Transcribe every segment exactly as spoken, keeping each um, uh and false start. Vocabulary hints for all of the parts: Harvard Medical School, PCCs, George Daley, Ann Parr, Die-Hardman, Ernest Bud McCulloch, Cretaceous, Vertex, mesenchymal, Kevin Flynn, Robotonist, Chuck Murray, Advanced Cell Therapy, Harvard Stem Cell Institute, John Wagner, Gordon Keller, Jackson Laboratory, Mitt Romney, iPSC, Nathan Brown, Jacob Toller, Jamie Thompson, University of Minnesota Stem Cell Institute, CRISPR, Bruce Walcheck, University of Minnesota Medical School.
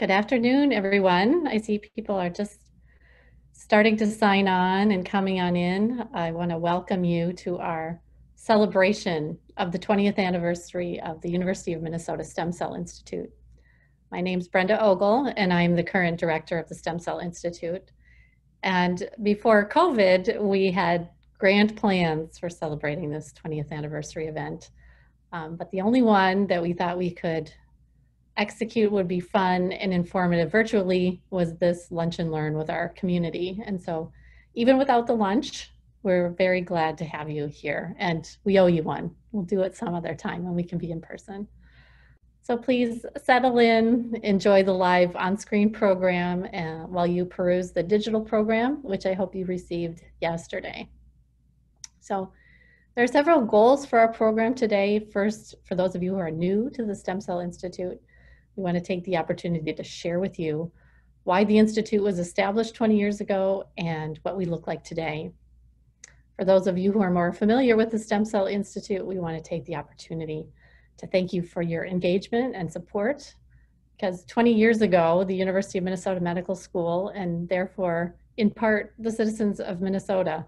Good afternoon, everyone. I see people are just starting to sign on and coming on in. I want to welcome you to our celebration of the twentieth anniversary of the University of Minnesota Stem Cell Institute. My name's Brenda Ogle, and I'm the current director of the Stem Cell Institute. And before COVID, we had grand plans for celebrating this twentieth anniversary event. Um, but the only one that we thought we could execute would be fun and informative virtually was this lunch and learn with our community. And so even without the lunch, we're very glad to have you here, and we owe you one. We'll do it some other time when we can be in person. So please settle in, enjoy the live on-screen program uh, while you peruse the digital program, which I hope you received yesterday. So there are several goals for our program today. First, for those of you who are new to the Stem Cell Institute, we want to take the opportunity to share with you why the Institute was established twenty years ago and what we look like today. For those of you who are more familiar with the Stem Cell Institute, we want to take the opportunity to thank you for your engagement and support, because twenty years ago, the University of Minnesota Medical School, and therefore in part the citizens of Minnesota,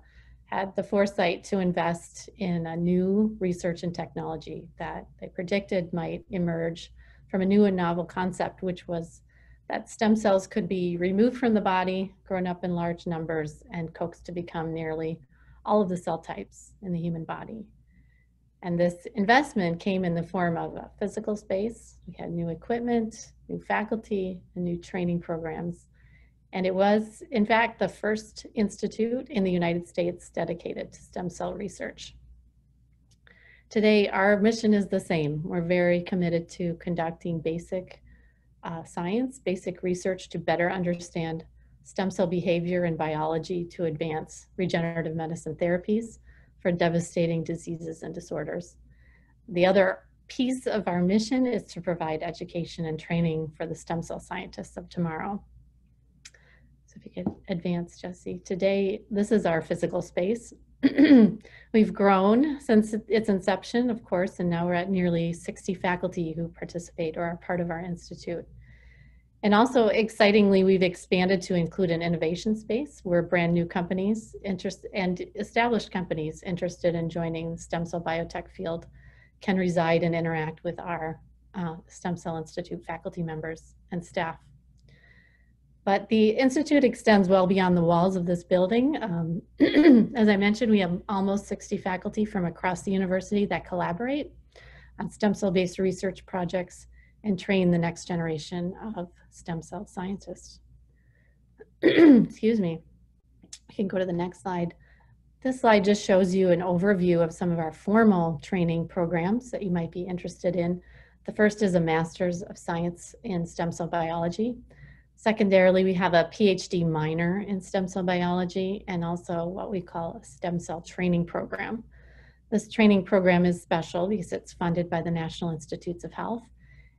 had the foresight to invest in a new research and technology that they predicted might emerge from a new and novel concept, which was that stem cells could be removed from the body, grown up in large numbers, and coaxed to become nearly all of the cell types in the human body. And this investment came in the form of a physical space. We had new equipment, new faculty, and new training programs. And it was, in fact, the first institute in the United States dedicated to stem cell research. Today, our mission is the same. We're very committed to conducting basic uh, science, basic research to better understand stem cell behavior and biology to advance regenerative medicine therapies for devastating diseases and disorders. The other piece of our mission is to provide education and training for the stem cell scientists of tomorrow. So if you could advance, Jesse. Today, this is our physical space. We've grown since its inception, of course, and now we're at nearly sixty faculty who participate or are part of our institute. And also, excitingly, we've expanded to include an innovation space where brand new companies interest, and established companies interested in joining the stem cell biotech field can reside and interact with our uh, Stem Cell Institute faculty members and staff. But the Institute extends well beyond the walls of this building. Um, as I mentioned, we have almost sixty faculty from across the university that collaborate on stem cell-based research projects and train the next generation of stem cell scientists. Excuse me. I can go to the next slide. This slide just shows you an overview of some of our formal training programs that you might be interested in. The first is a Master's of Science in Stem Cell Biology. Secondarily, we have a PhD minor in stem cell biology and also what we call a stem cell training program. This training program is special because it's funded by the National Institutes of Health,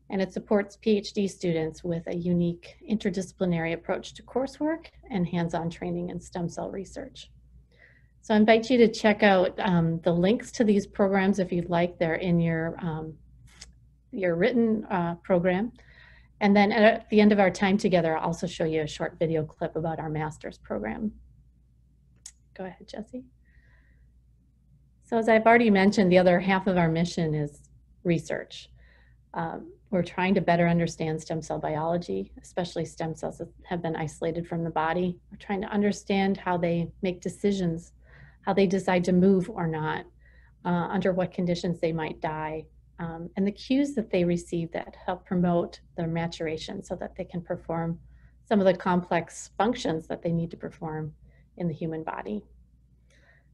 and it supports PhD students with a unique interdisciplinary approach to coursework and hands-on training in stem cell research. So I invite you to check out um, the links to these programs if you'd like. They're in your, um, your written uh, program. And then at the end of our time together, I'll also show you a short video clip about our master's program. Go ahead, Jesse. So as I've already mentioned, the other half of our mission is research. Um, We're trying to better understand stem cell biology, especially stem cells that have been isolated from the body. We're trying to understand how they make decisions, how they decide to move or not, uh, under what conditions they might die, um, and the cues that they receive that help promote their maturation so that they can perform some of the complex functions that they need to perform in the human body.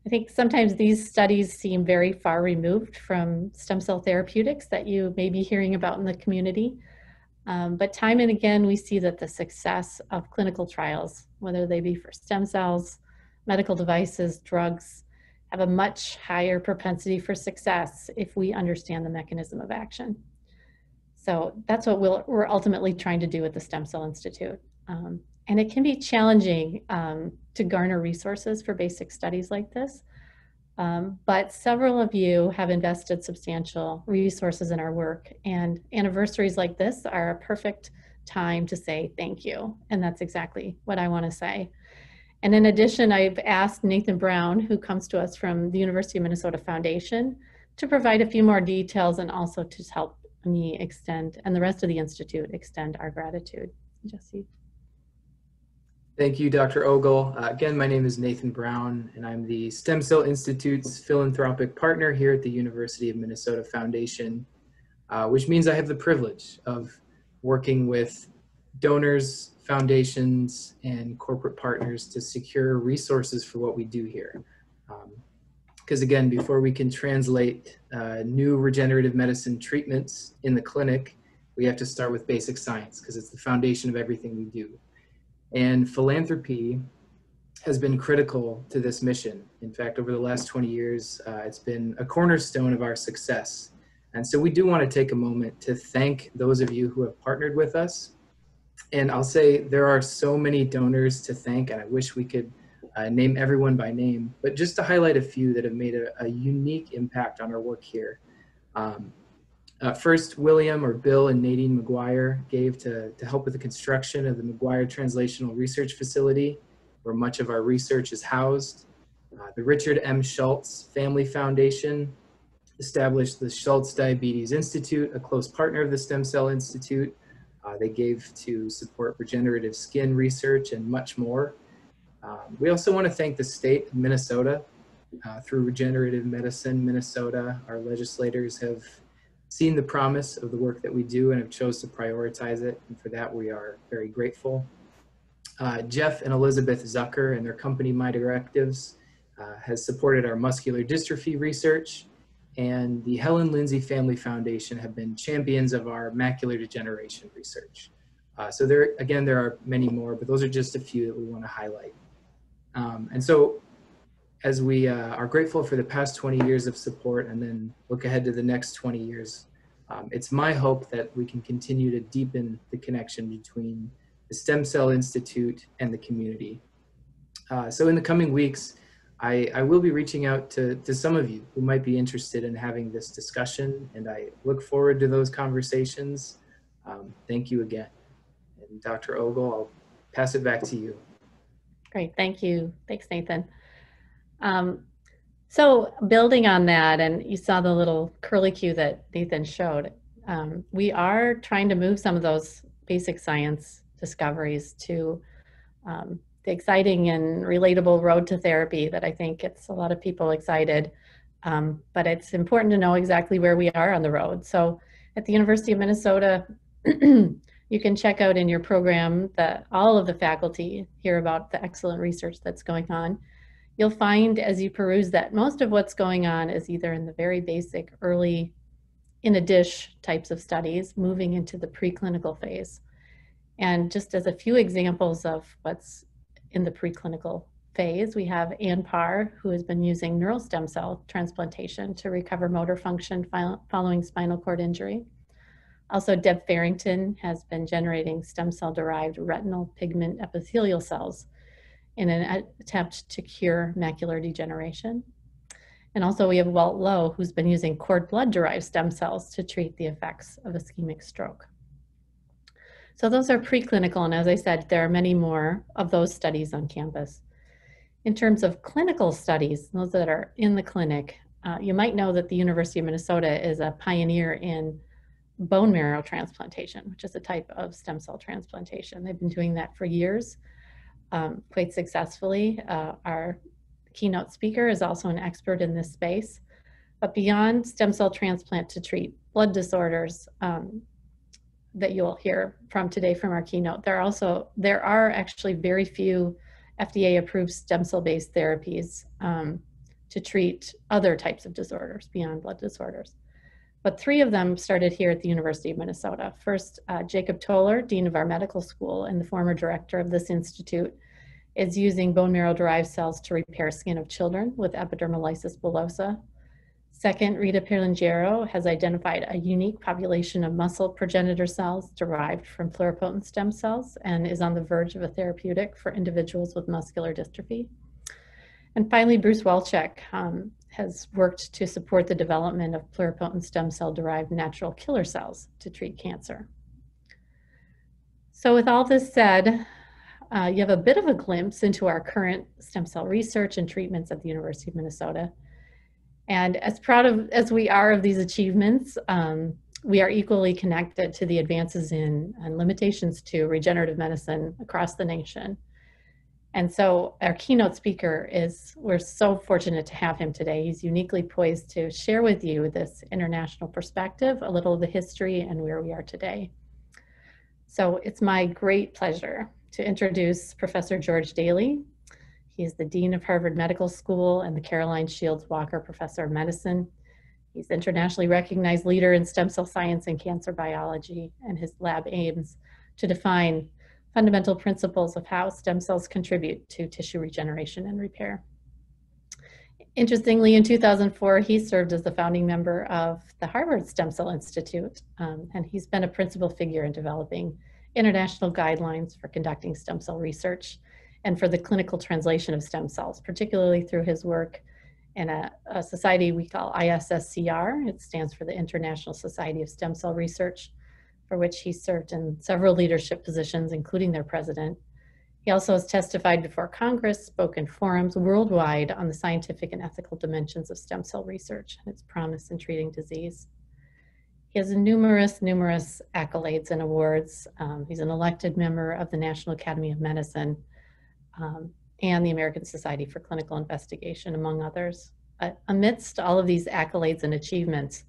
I think sometimes these studies seem very far removed from stem cell therapeutics that you may be hearing about in the community. Um, but time and again, we see that the success of clinical trials, whether they be for stem cells, medical devices, drugs, have a much higher propensity for success if we understand the mechanism of action. So that's what we'll, we're ultimately trying to do at the Stem Cell Institute. Um, And it can be challenging um, to garner resources for basic studies like this, um, but several of you have invested substantial resources in our work, and anniversaries like this are a perfect time to say thank you. And that's exactly what I want to say. And in addition, I've asked Nathan Brown, who comes to us from the University of Minnesota Foundation, to provide a few more details and also to help me extend, and the rest of the Institute extend, our gratitude. Jesse. Thank you, Doctor Ogle. Uh, again, my name is Nathan Brown, and I'm the Stem Cell Institute's philanthropic partner here at the University of Minnesota Foundation, uh, which means I have the privilege of working with donors, foundations, and corporate partners to secure resources for what we do here. Because um, again, before we can translate uh, new regenerative medicine treatments in the clinic, we have to start with basic science, because it's the foundation of everything we do. And philanthropy has been critical to this mission. In fact, over the last twenty years, uh, it's been a cornerstone of our success. And so we do want to take a moment to thank those of you who have partnered with us. And I'll say there are so many donors to thank, and I wish we could uh, name everyone by name, but just to highlight a few that have made a, a unique impact on our work here. Um, Uh, first, William or Bill and Nadine McGuire gave to, to help with the construction of the McGuire Translational Research Facility, where much of our research is housed. Uh, the Richard M. Schultz Family Foundation established the Schultz Diabetes Institute, a close partner of the Stem Cell Institute. Uh, they gave to support regenerative skin research and much more. Um, we also want to thank the state of Minnesota. Uh, through Regenerative Medicine Minnesota, our legislators have seen the promise of the work that we do and have chose to prioritize it, and for that we are very grateful. Uh, Jeff and Elizabeth Zucker and their company My Directives uh, has supported our muscular dystrophy research, and the Helen Lindsay Family Foundation have been champions of our macular degeneration research. Uh, so there, again, there are many more, but those are just a few that we want to highlight. Um, and so, as we uh, are grateful for the past twenty years of support and then look ahead to the next twenty years, um, it's my hope that we can continue to deepen the connection between the Stem Cell Institute and the community. Uh, so in the coming weeks, I, I will be reaching out to, to some of you who might be interested in having this discussion, and I look forward to those conversations. Um, thank you again. And Doctor Ogle, I'll pass it back to you. Great, thank you. Thanks, Nathan. Um, so building on that, and you saw the little curlicue that Nathan showed, um, we are trying to move some of those basic science discoveries to um, the exciting and relatable road to therapy that I think gets a lot of people excited, um, but it's important to know exactly where we are on the road. So at the University of Minnesota, you can check out in your program that all of the faculty hear about the excellent research that's going on. You'll find as you peruse that most of what's going on is either in the very basic early in a dish types of studies moving into the preclinical phase. And just as a few examples of what's in the preclinical phase, we have Ann Parr, who has been using neural stem cell transplantation to recover motor function following spinal cord injury. Also, Deb Ferrington has been generating stem cell derived retinal pigment epithelial cells in an attempt to cure macular degeneration. And also we have Walt Lowe, who's been using cord blood-derived stem cells to treat the effects of ischemic stroke. So those are preclinical, and as I said, there are many more of those studies on campus. In terms of clinical studies, those that are in the clinic, uh, you might know that the University of Minnesota is a pioneer in bone marrow transplantation, which is a type of stem cell transplantation. They've been doing that for years. Um, quite successfully. Uh, our keynote speaker is also an expert in this space. But beyond stem cell transplant to treat blood disorders um, that you'll hear from today from our keynote, there are also, there are actually very few F D A-approved stem cell-based therapies um, to treat other types of disorders beyond blood disorders. But three of them started here at the University of Minnesota. First, uh, Jacob Toller, Dean of our medical school and the former director of this institute, is using bone marrow-derived cells to repair skin of children with epidermolysis bullosa. Second, Rita Perlingiero has identified a unique population of muscle progenitor cells derived from pluripotent stem cells and is on the verge of a therapeutic for individuals with muscular dystrophy. And finally, Bruce Walcheck um, has worked to support the development of pluripotent stem cell-derived natural killer cells to treat cancer. So with all this said, uh, you have a bit of a glimpse into our current stem cell research and treatments at the University of Minnesota. And as proud of, as we are of these achievements, um, we are equally connected to the advances in and limitations to regenerative medicine across the nation. And so our keynote speaker is, we're so fortunate to have him today. He's uniquely poised to share with you this international perspective, a little of the history and where we are today. So it's my great pleasure to introduce Professor George Daley. He is the Dean of Harvard Medical School and the Caroline Shields Walker Professor of Medicine. He's an internationally recognized leader in stem cell science and cancer biology, and his lab aims to define fundamental principles of how stem cells contribute to tissue regeneration and repair. Interestingly, in two thousand four, he served as the founding member of the Harvard Stem Cell Institute, um, and he's been a principal figure in developing international guidelines for conducting stem cell research and for the clinical translation of stem cells, particularly through his work in a, a society we call I S S C R. It stands for the International Society of Stem Cell Research, for which he served in several leadership positions, including their president. He also has testified before Congress, spoken forums worldwide on the scientific and ethical dimensions of stem cell research and its promise in treating disease. He has numerous, numerous accolades and awards. Um, he's an elected member of the National Academy of Medicine um, and the American Society for Clinical Investigation, among others. Uh, amidst all of these accolades and achievements,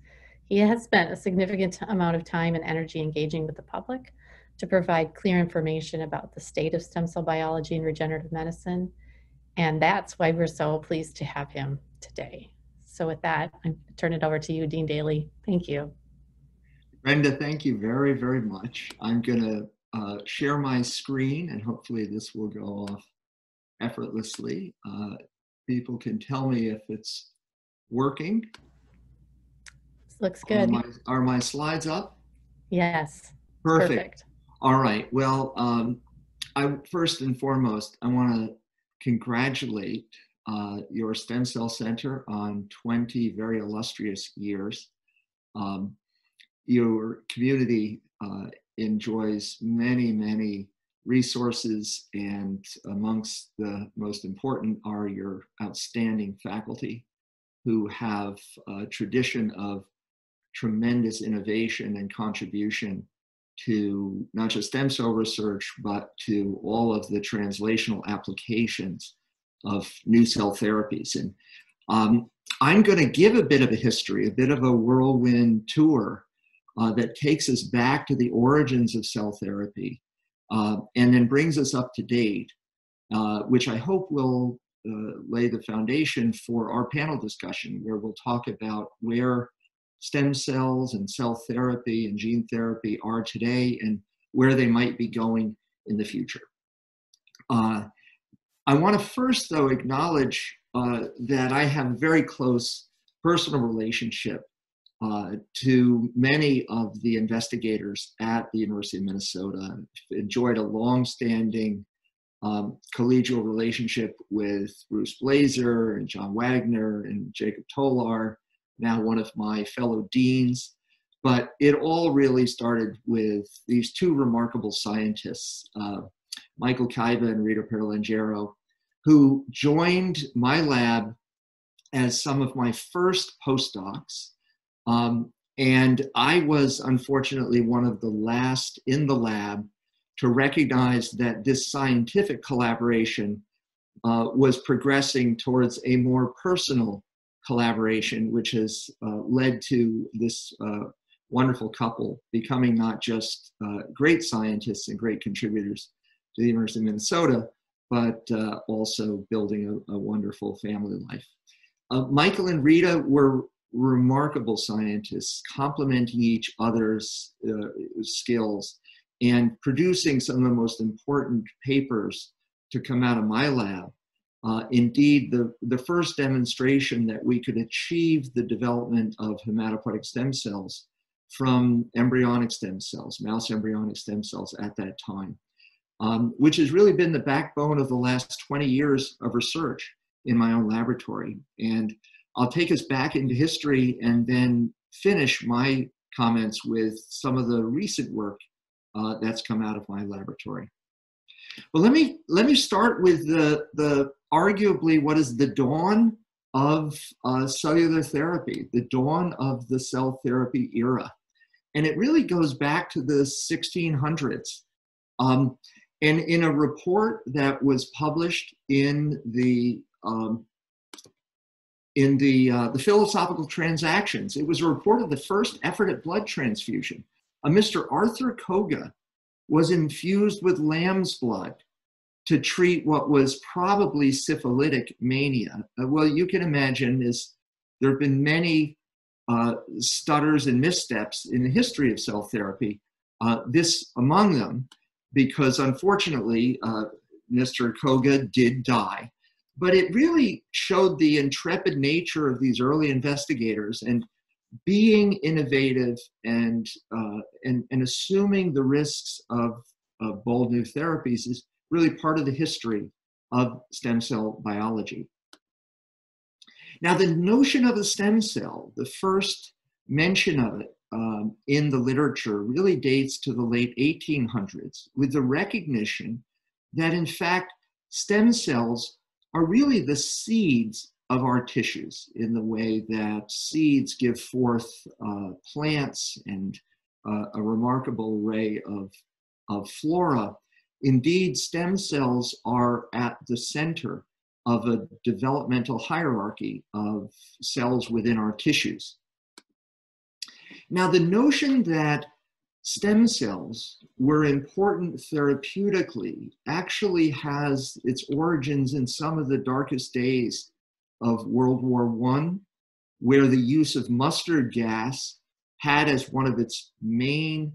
he has spent a significant amount of time and energy engaging with the public to provide clear information about the state of stem cell biology and regenerative medicine. And that's why we're so pleased to have him today. So with that, I turn it over to you, Dean Daley. Thank you. Brenda, thank you very, very much. I'm gonna uh, share my screen, and hopefully this will go off effortlessly. Uh, people can tell me if it's working. Looks good. Are my, are my slides up? Yes. Perfect. Perfect. All right. Well, um, I, first and foremost, I want to congratulate uh, your Stem Cell Center on twenty very illustrious years. Um, your community uh, enjoys many, many resources, and amongst the most important are your outstanding faculty who have a tradition of tremendous innovation and contribution to not just stem cell research, but to all of the translational applications of new cell therapies. And um, I'm going to give a bit of a history, a bit of a whirlwind tour uh, that takes us back to the origins of cell therapy uh, and then brings us up to date, uh, which I hope will uh, lay the foundation for our panel discussion, where we'll talk about where stem cells and cell therapy and gene therapy are today and where they might be going in the future. Uh, I want to first, though, acknowledge uh, that I have a very close personal relationship uh, to many of the investigators at the University of Minnesota. I've enjoyed a long-standing um, collegial relationship with Bruce Blazer and John Wagner and Jacob Toller, now one of my fellow deans, but it all really started with these two remarkable scientists, uh, Michael Kaiba and Rita Perlingiero, who joined my lab as some of my first postdocs. Um, and I was unfortunately one of the last in the lab to recognize that this scientific collaboration uh, was progressing towards a more personal collaboration, which has uh, led to this uh, wonderful couple becoming not just uh, great scientists and great contributors to the University of Minnesota, but uh, also building a, a wonderful family life. Uh, Michael and Rita were remarkable scientists, complementing each other's uh, skills and producing some of the most important papers to come out of my lab. Uh, indeed, the, the first demonstration that we could achieve the development of hematopoietic stem cells from embryonic stem cells, mouse embryonic stem cells at that time, um, which has really been the backbone of the last twenty years of research in my own laboratory. And I'll take us back into history and then finish my comments with some of the recent work uh, that's come out of my laboratory. Well, let me, let me start with the, the arguably what is the dawn of uh, cellular therapy, the dawn of the cell therapy era. And it really goes back to the sixteen hundreds. Um, and in a report that was published in the, um, in the, uh, the Philosophical Transactions, it was a report of the first effort at blood transfusion. A uh, Mister Arthur Koga was infused with lamb's blood to treat what was probably syphilitic mania. Uh, well, you can imagine this, there have been many uh, stutters and missteps in the history of cell therapy, uh, this among them, because unfortunately, uh, Mister Koga did die. But it really showed the intrepid nature of these early investigators and being innovative and, uh, and, and assuming the risks of, of bold new therapies is really part of the history of stem cell biology. Now, the notion of the stem cell, the first mention of it um, in the literature really dates to the late eighteen hundreds, with the recognition that in fact, stem cells are really the seeds of our tissues in the way that seeds give forth uh, plants and uh, a remarkable array of, of flora. Indeed, stem cells are at the center of a developmental hierarchy of cells within our tissues. Now, the notion that stem cells were important therapeutically actually has its origins in some of the darkest days of World War One, where the use of mustard gas had as one of its main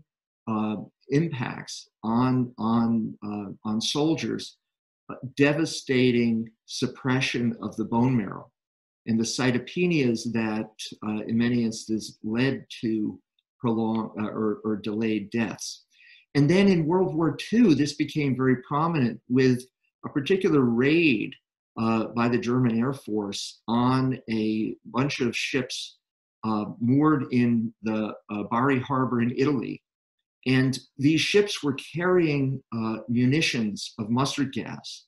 uh, impacts on, on, uh, on soldiers, uh, devastating suppression of the bone marrow. And the cytopenias that uh, in many instances led to prolonged uh, or, or delayed deaths. And then in World War Two, this became very prominent with a particular raid Uh, by the German Air Force on a bunch of ships uh, moored in the uh, Bari Harbor in Italy. And these ships were carrying uh, munitions of mustard gas.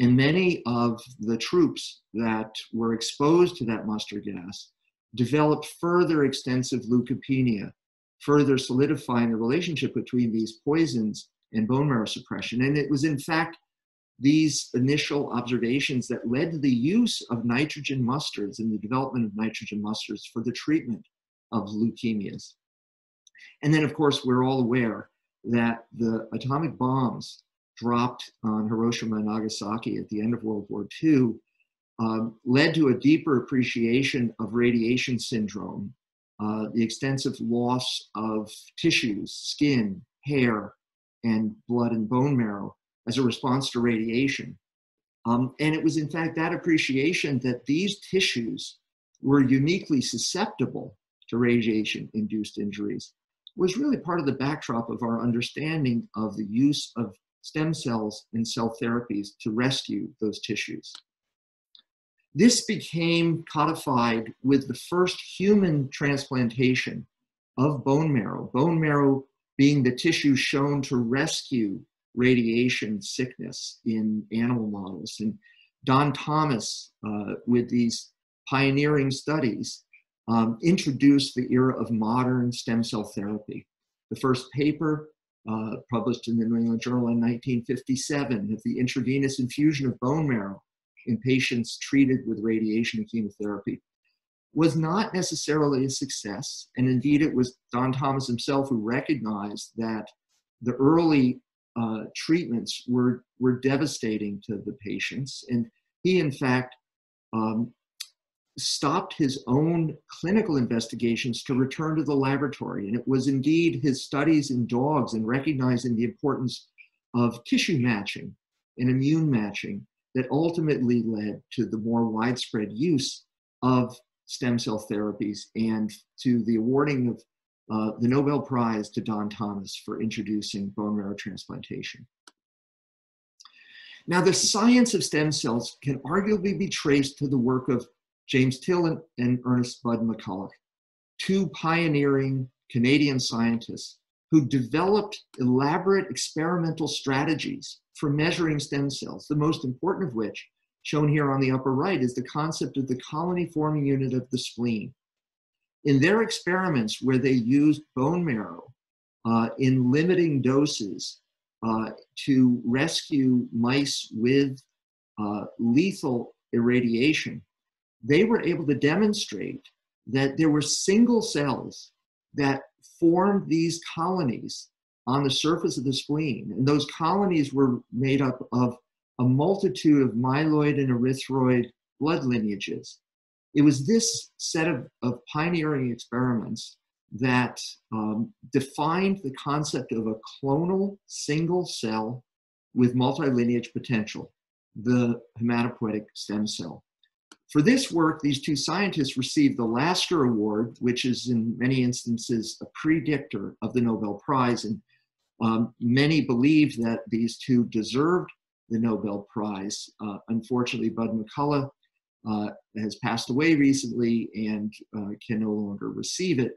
And many of the troops that were exposed to that mustard gas developed further extensive leukopenia, further solidifying the relationship between these poisons and bone marrow suppression. And it was in fact these initial observations that led to the use of nitrogen mustards and the development of nitrogen mustards for the treatment of leukemias. And then, of course, we're all aware that the atomic bombs dropped on Hiroshima and Nagasaki at the end of World War Two um, led to a deeper appreciation of radiation syndrome, uh, the extensive loss of tissues, skin, hair, and blood and bone marrow, as a response to radiation. Um, and it was in fact that appreciation that these tissues were uniquely susceptible to radiation-induced injuries was really part of the backdrop of our understanding of the use of stem cells and cell therapies to rescue those tissues. This became codified with the first human transplantation of bone marrow, bone marrow being the tissue shown to rescue radiation sickness in animal models. And Don Thomas, uh, with these pioneering studies, um, introduced the era of modern stem cell therapy. The first paper uh, published in the New England Journal in nineteen fifty-seven of the intravenous infusion of bone marrow in patients treated with radiation and chemotherapy was not necessarily a success. And indeed, it was Don Thomas himself who recognized that the early Uh, treatments were, were devastating to the patients. And he, in fact, um, stopped his own clinical investigations to return to the laboratory. And it was indeed his studies in dogs and recognizing the importance of tissue matching and immune matching that ultimately led to the more widespread use of stem cell therapies and to the awarding of Uh, the Nobel Prize to Don Thomas for introducing bone marrow transplantation. Now, the science of stem cells can arguably be traced to the work of James Till and, and Ernest Bud McCulloch, two pioneering Canadian scientists who developed elaborate experimental strategies for measuring stem cells, the most important of which, shown here on the upper right, is the concept of the colony-forming unit of the spleen. In their experiments where they used bone marrow uh, in limiting doses uh, to rescue mice with uh, lethal irradiation, they were able to demonstrate that there were single cells that formed these colonies on the surface of the spleen. And those colonies were made up of a multitude of myeloid and erythroid blood lineages. It was this set of, of pioneering experiments that um, defined the concept of a clonal single cell with multi-lineage potential, the hematopoietic stem cell. For this work, these two scientists received the Lasker Award, which is in many instances a predictor of the Nobel Prize, and um, many believed that these two deserved the Nobel Prize. Uh, unfortunately, Bud McCulloch uh, has passed away recently and uh, can no longer receive it,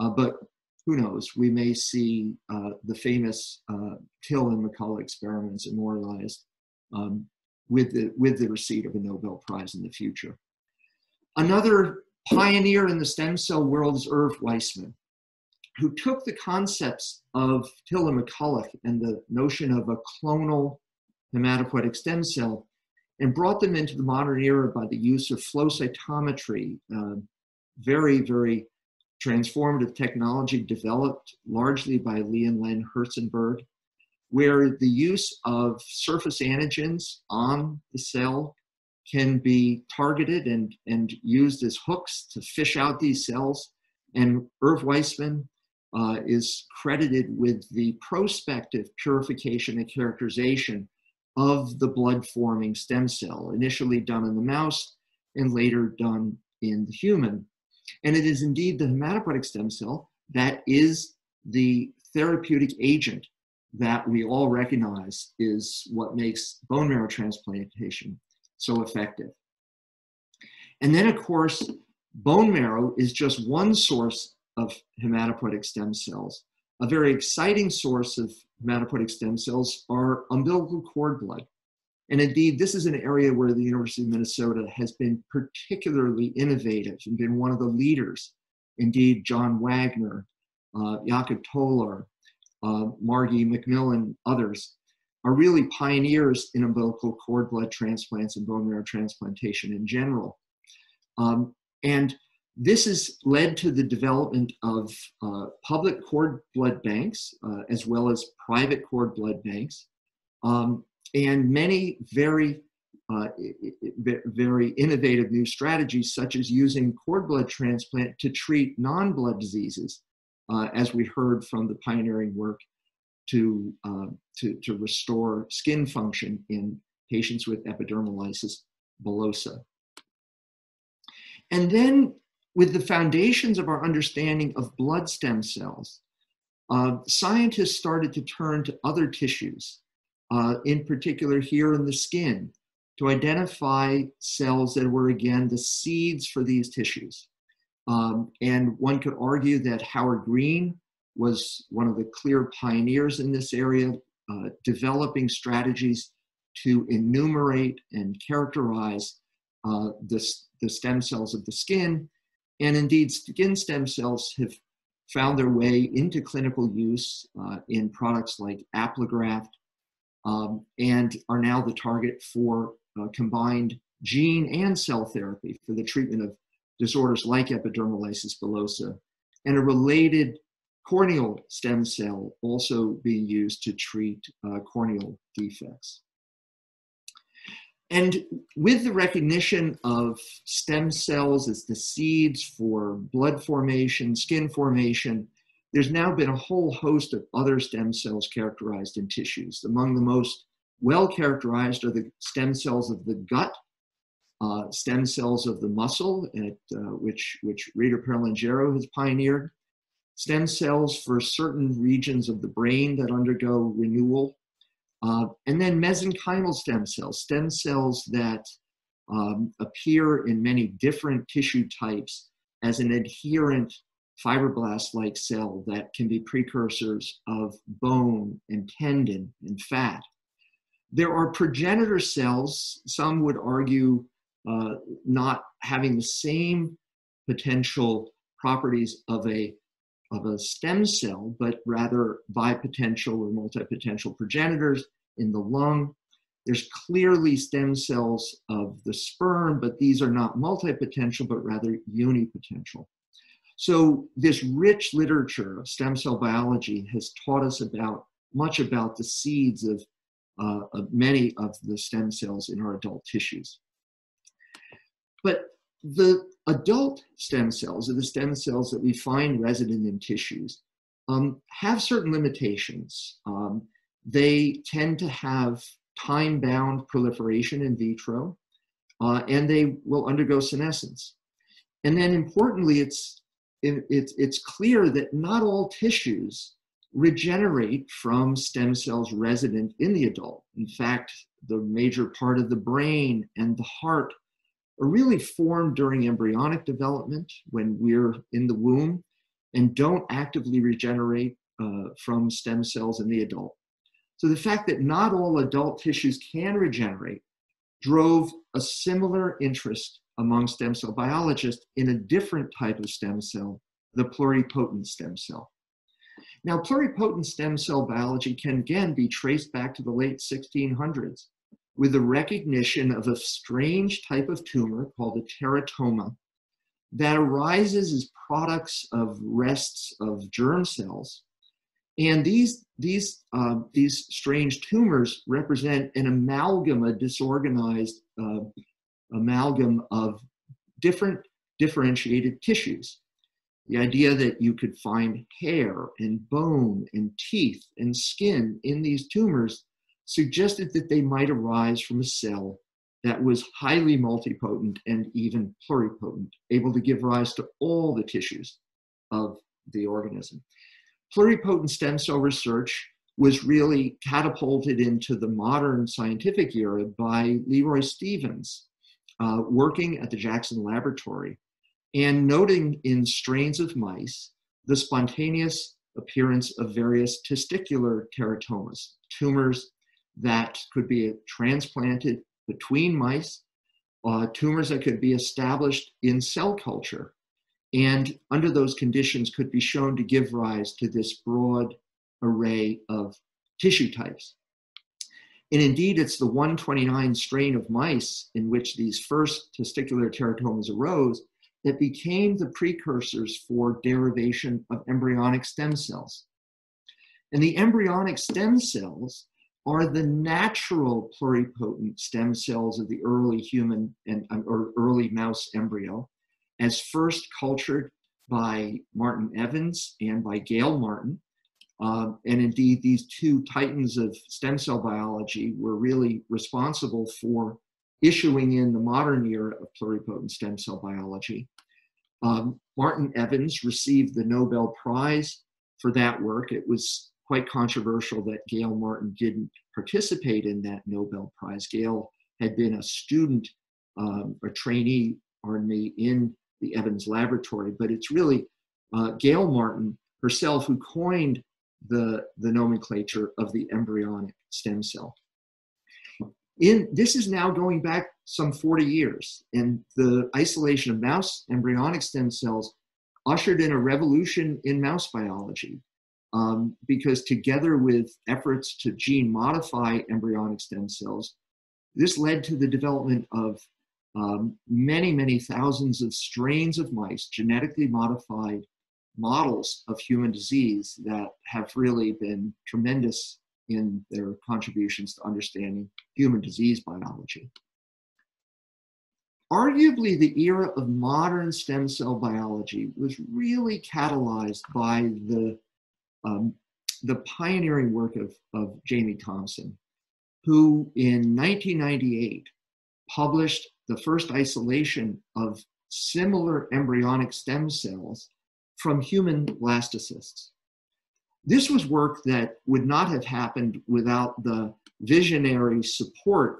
uh, but who knows, we may see uh, the famous uh, Till and McCulloch experiments immortalized um, With the, with the receipt of a Nobel Prize in the future. Another pioneer in the stem cell world is Irv Weissman, who took the concepts of Till and McCulloch and the notion of a clonal hematopoietic stem cell and brought them into the modern era by the use of flow cytometry, uh, very, very transformative technology developed largely by Lee and Len Herzenberg, where the use of surface antigens on the cell can be targeted and, and used as hooks to fish out these cells. And Irv Weissman uh, is credited with the prospective purification and characterization of the blood-forming stem cell, initially done in the mouse and later done in the human. And it is indeed the hematopoietic stem cell that is the therapeutic agent that we all recognize is what makes bone marrow transplantation so effective. And then, of course, bone marrow is just one source of hematopoietic stem cells. A very exciting source of hematopoietic stem cells are umbilical cord blood. And indeed, this is an area where the University of Minnesota has been particularly innovative and been one of the leaders. Indeed, John Wagner, uh, Jacob Toller, Uh, Margie McMillan, others, are really pioneers in umbilical cord blood transplants and bone marrow transplantation in general. Um, and this has led to the development of uh, public cord blood banks, uh, as well as private cord blood banks, um, and many very, uh, very innovative new strategies, such as using cord blood transplant to treat non-blood diseases, Uh, as we heard from the pioneering work to, uh, to, to restore skin function in patients with epidermolysis bullosa. And then with the foundations of our understanding of blood stem cells, uh, scientists started to turn to other tissues, uh, in particular here in the skin, to identify cells that were again the seeds for these tissues. Um, and one could argue that Howard Green was one of the clear pioneers in this area, uh, developing strategies to enumerate and characterize uh, the, the stem cells of the skin. And indeed, skin stem cells have found their way into clinical use uh, in products like Apligraf, um, and are now the target for uh, combined gene and cell therapy for the treatment of disorders like epidermolysis bullosa, and a related corneal stem cell also being used to treat uh, corneal defects. And with the recognition of stem cells as the seeds for blood formation, skin formation, there's now been a whole host of other stem cells characterized in tissues. Among the most well characterized are the stem cells of the gut, Uh, stem cells of the muscle, at, uh, which, which Rita Perlingiero has pioneered, stem cells for certain regions of the brain that undergo renewal, uh, and then mesenchymal stem cells, stem cells that um, appear in many different tissue types as an adherent fibroblast-like cell that can be precursors of bone and tendon and fat. There are progenitor cells, some would argue uh, not having the same potential properties of a, of a stem cell, but rather bipotential or multipotential progenitors in the lung. There's clearly stem cells of the sperm, but these are not multipotential, but rather unipotential. So this rich literature of stem cell biology has taught us about much about the seeds of, uh, of many of the stem cells in our adult tissues. But the adult stem cells, or the stem cells that we find resident in tissues, um, have certain limitations. Um, they tend to have time-bound proliferation in vitro, uh, and they will undergo senescence. And then importantly, it's It, it, it's clear that not all tissues regenerate from stem cells resident in the adult. In fact, the major part of the brain and the heart are really formed during embryonic development when we're in the womb and don't actively regenerate uh, from stem cells in the adult. So the fact that not all adult tissues can regenerate drove a similar interest among stem cell biologists in a different type of stem cell, the pluripotent stem cell. Now, pluripotent stem cell biology can again be traced back to the late sixteen hundreds with the recognition of a strange type of tumor called a teratoma that arises as products of rests of germ cells. And these, these, uh, these strange tumors represent an amalgam, a disorganized uh, amalgam of different differentiated tissues. The idea that you could find hair and bone and teeth and skin in these tumors suggested that they might arise from a cell that was highly multipotent and even pluripotent, able to give rise to all the tissues of the organism. Pluripotent stem cell research was really catapulted into the modern scientific era by Leroy Stevens, Uh, working at the Jackson Laboratory and noting in strains of mice the spontaneous appearance of various testicular teratomas, tumors that could be transplanted between mice, uh, tumors that could be established in cell culture, and under those conditions could be shown to give rise to this broad array of tissue types. And indeed, it's the one twenty-nine strain of mice in which these first testicular teratomas arose that became the precursors for derivation of embryonic stem cells. And the embryonic stem cells are the natural pluripotent stem cells of the early human and or early mouse embryo, as first cultured by Martin Evans and by Gail Martin. Uh, and indeed, these two titans of stem cell biology were really responsible for issuing in the modern era of pluripotent stem cell biology. Um, Martin Evans received the Nobel Prize for that work. It was quite controversial that Gail Martin didn't participate in that Nobel Prize. Gail had been a student, um, a trainee, pardon me, in the Evans laboratory, but it's really uh, Gail Martin herself who coined The, the nomenclature of the embryonic stem cell. In, this is now going back some forty years, and the isolation of mouse embryonic stem cells ushered in a revolution in mouse biology, um, because together with efforts to gene modify embryonic stem cells, this led to the development of um, many, many thousands of strains of mice, genetically modified models of human disease that have really been tremendous in their contributions to understanding human disease biology. Arguably, the era of modern stem cell biology was really catalyzed by the, um, the pioneering work of, of Jamie Thompson, who in nineteen ninety-eight published the first isolation of similar embryonic stem cells from human blastocysts. This was work that would not have happened without the visionary support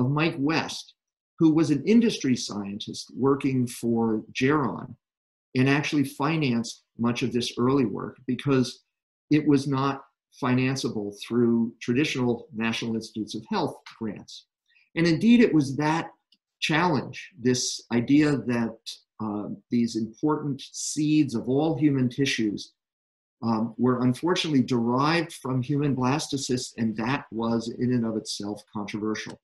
of Mike West, who was an industry scientist working for Geron and actually financed much of this early work because it was not financeable through traditional National Institutes of Health grants. And indeed, it was that challenge, this idea that uh, these important seeds of all human tissues um, were unfortunately derived from human blastocysts, and that was in and of itself controversial.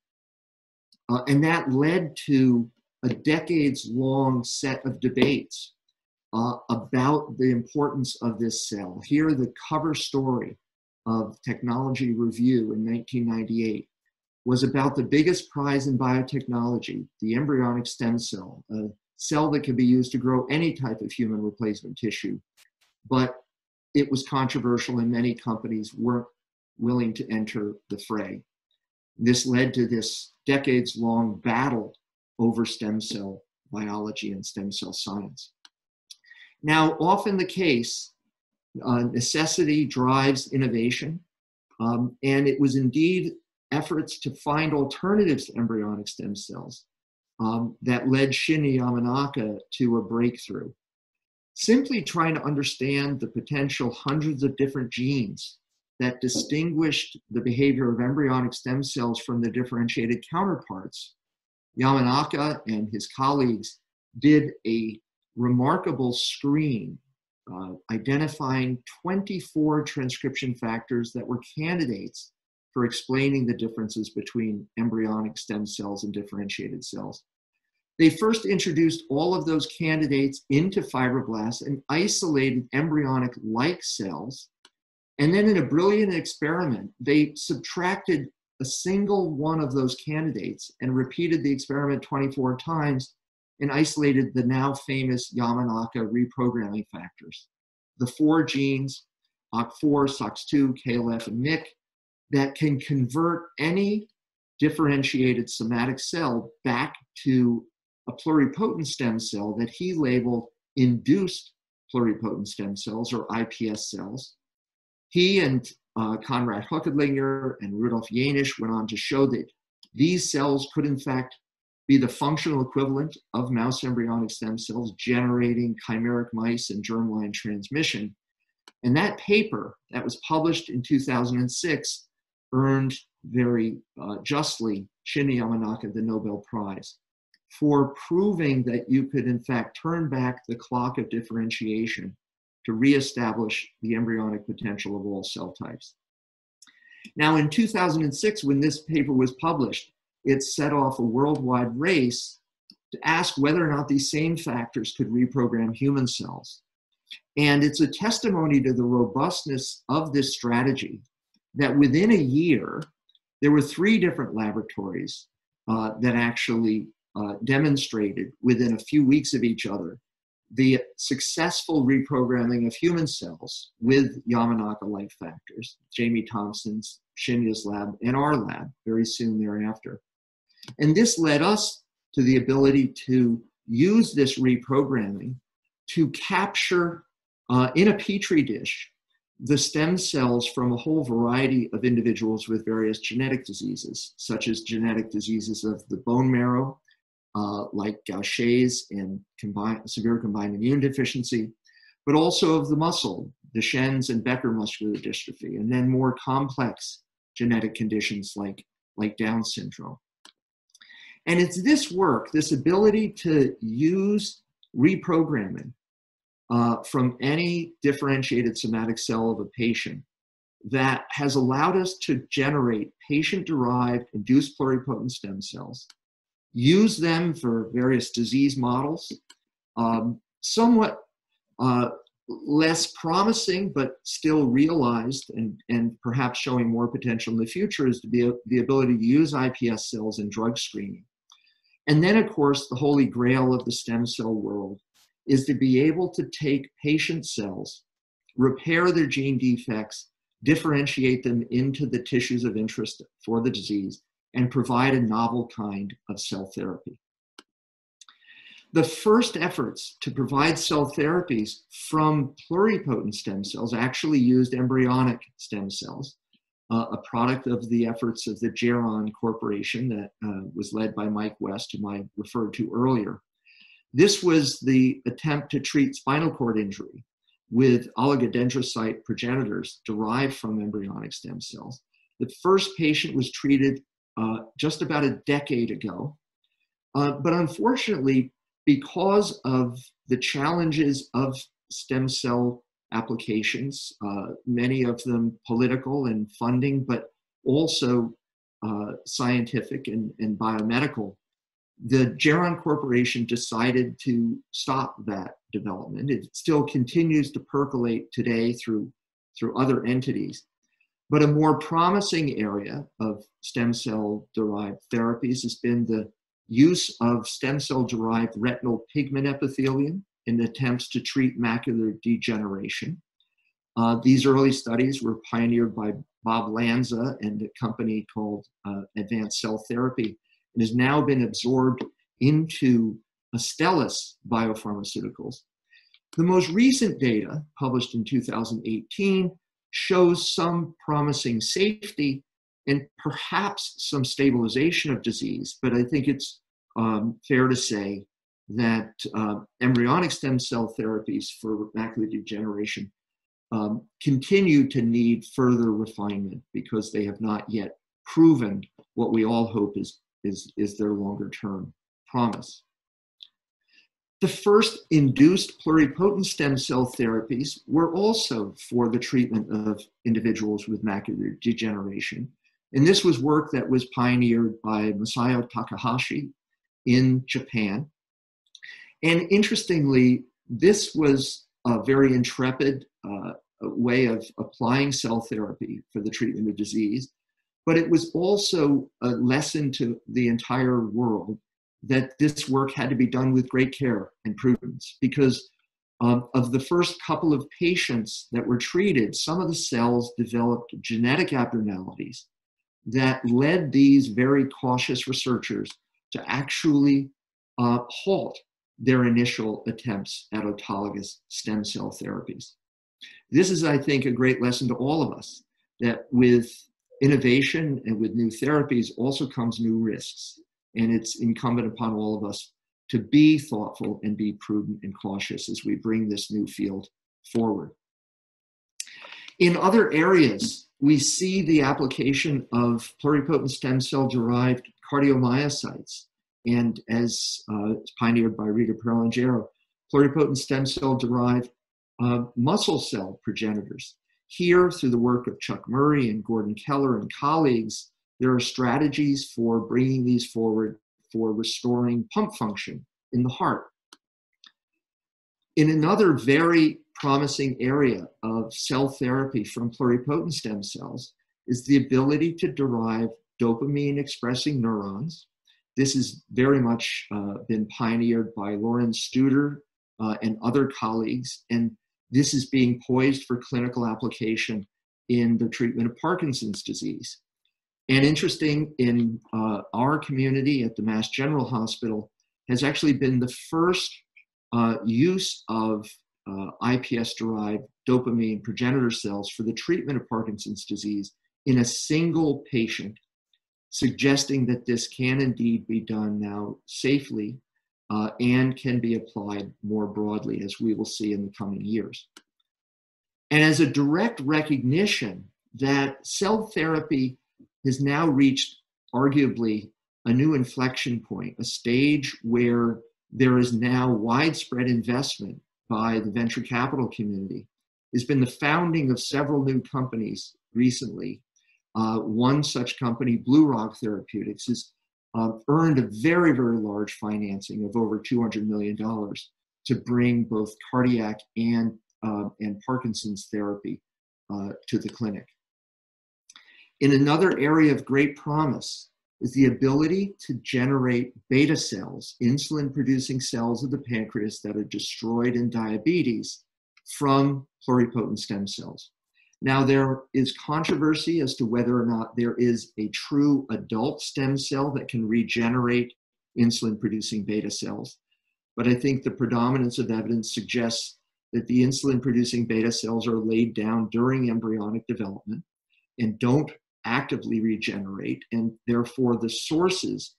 Uh, and that led to a decades-long set of debates uh, about the importance of this cell. Here, the cover story of Technology Review in nineteen ninety-eight was about the biggest prize in biotechnology, the embryonic stem cell, a cell that could be used to grow any type of human replacement tissue. But it was controversial, and many companies weren't willing to enter the fray. This led to this decades-long battle over stem cell biology and stem cell science. Now, often the case, uh, necessity drives innovation, um, and it was indeed efforts to find alternatives to embryonic stem cells um, that led Shinya Yamanaka to a breakthrough. Simply trying to understand the potential hundreds of different genes that distinguished the behavior of embryonic stem cells from the differentiated counterparts, Yamanaka and his colleagues did a remarkable screen uh, identifying twenty-four transcription factors that were candidates for explaining the differences between embryonic stem cells and differentiated cells. They first introduced all of those candidates into fibroblasts and isolated embryonic-like cells. And then in a brilliant experiment, they subtracted a single one of those candidates and repeated the experiment twenty-four times and isolated the now famous Yamanaka reprogramming factors, the four genes, O C K four, S O C S two, K L F, and M Y C, that can convert any differentiated somatic cell back to a pluripotent stem cell that he labeled induced pluripotent stem cells, or I P S cells. He and uh, Konrad Huckedlinger and Rudolf Janisch went on to show that these cells could, in fact, be the functional equivalent of mouse embryonic stem cells, generating chimeric mice and germline transmission. And that paper that was published in two thousand six earned, very uh, justly, Shinya Yamanaka the Nobel Prize for proving that you could, in fact, turn back the clock of differentiation to reestablish the embryonic potential of all cell types. Now, in two thousand six, when this paper was published, it set off a worldwide race to ask whether or not these same factors could reprogram human cells. And it's a testimony to the robustness of this strategy that within a year, there were three different laboratories uh, that actually uh, demonstrated within a few weeks of each other the successful reprogramming of human cells with Yamanaka-like factors, Jamie Thompson's, Shinya's lab, and our lab very soon thereafter. And this led us to the ability to use this reprogramming to capture uh, in a petri dish the stem cells from a whole variety of individuals with various genetic diseases, such as genetic diseases of the bone marrow, uh, like Gaucher's and combined, severe combined immune deficiency, but also of the muscle, Duchenne's and Becker muscular dystrophy, and then more complex genetic conditions like, like Down syndrome. And it's this work, this ability to use reprogramming Uh, from any differentiated somatic cell of a patient that has allowed us to generate patient-derived induced pluripotent stem cells, use them for various disease models, um, somewhat uh, less promising, but still realized and, and perhaps showing more potential in the future is to be a, the ability to use I P S cells in drug screening. And then, of course, the holy grail of the stem cell world is to be able to take patient cells, repair their gene defects, differentiate them into the tissues of interest for the disease, and provide a novel kind of cell therapy. The first efforts to provide cell therapies from pluripotent stem cells actually used embryonic stem cells, uh, a product of the efforts of the Geron Corporation that uh, was led by Mike West, whom I referred to earlier. This was the attempt to treat spinal cord injury with oligodendrocyte progenitors derived from embryonic stem cells. The first patient was treated uh, just about a decade ago, uh, but unfortunately, because of the challenges of stem cell applications, uh, many of them political and funding, but also uh, scientific and, and biomedical, the Geron Corporation decided to stop that development. It still continues to percolate today through, through other entities. But a more promising area of stem cell-derived therapies has been the use of stem cell-derived retinal pigment epithelium in attempts to treat macular degeneration. Uh, these early studies were pioneered by Bob Lanza and a company called uh, Advanced Cell Therapy, and has now been absorbed into Astellas Biopharmaceuticals. The most recent data, published in two thousand eighteen, shows some promising safety and perhaps some stabilization of disease, but I think it's um, fair to say that uh, embryonic stem cell therapies for macular degeneration um, continue to need further refinement because they have not yet proven what we all hope is, is, is their longer-term promise. The first induced pluripotent stem cell therapies were also for the treatment of individuals with macular degeneration. And this was work that was pioneered by Masayo Takahashi in Japan. And interestingly, this was a very intrepid uh, way of applying cell therapy for the treatment of disease. But it was also a lesson to the entire world that this work had to be done with great care and prudence, because um, of the first couple of patients that were treated, some of the cells developed genetic abnormalities that led these very cautious researchers to actually uh, halt their initial attempts at autologous stem cell therapies. This is, I think, a great lesson to all of us, that with innovation and with new therapies also comes new risks. And it's incumbent upon all of us to be thoughtful and be prudent and cautious as we bring this new field forward. In other areas, we see the application of pluripotent stem cell-derived cardiomyocytes. And as uh, pioneered by Rita Perlingiero, pluripotent stem cell-derived uh, muscle cell progenitors. Here, through the work of Chuck Murray and Gordon Keller and colleagues, there are strategies for bringing these forward for restoring pump function in the heart. In another very promising area of cell therapy from pluripotent stem cells is the ability to derive dopamine-expressing neurons. This has very much uh, been pioneered by Lauren Studer uh, and other colleagues, and this is being poised for clinical application in the treatment of Parkinson's disease. And interesting, in uh, our community at the Mass General Hospital has actually been the first uh, use of uh, I P S-derived dopamine progenitor cells for the treatment of Parkinson's disease in a single patient, suggesting that this can indeed be done now safely uh, and can be applied more broadly, as we will see in the coming years. And as a direct recognition that cell therapy has now reached arguably a new inflection point, a stage where there is now widespread investment by the venture capital community, has been the founding of several new companies recently. Uh, one such company, Blue Rock Therapeutics, has uh, earned a very, very large financing of over two hundred million dollars to bring both cardiac and, uh, and Parkinson's therapy uh, to the clinic. In another area of great promise is the ability to generate beta cells, insulin-producing cells of the pancreas that are destroyed in diabetes, from pluripotent stem cells. Now, there is controversy as to whether or not there is a true adult stem cell that can regenerate insulin-producing beta cells, but I think the predominance of evidence suggests that the insulin-producing beta cells are laid down during embryonic development and don't actively regenerate, and therefore the sources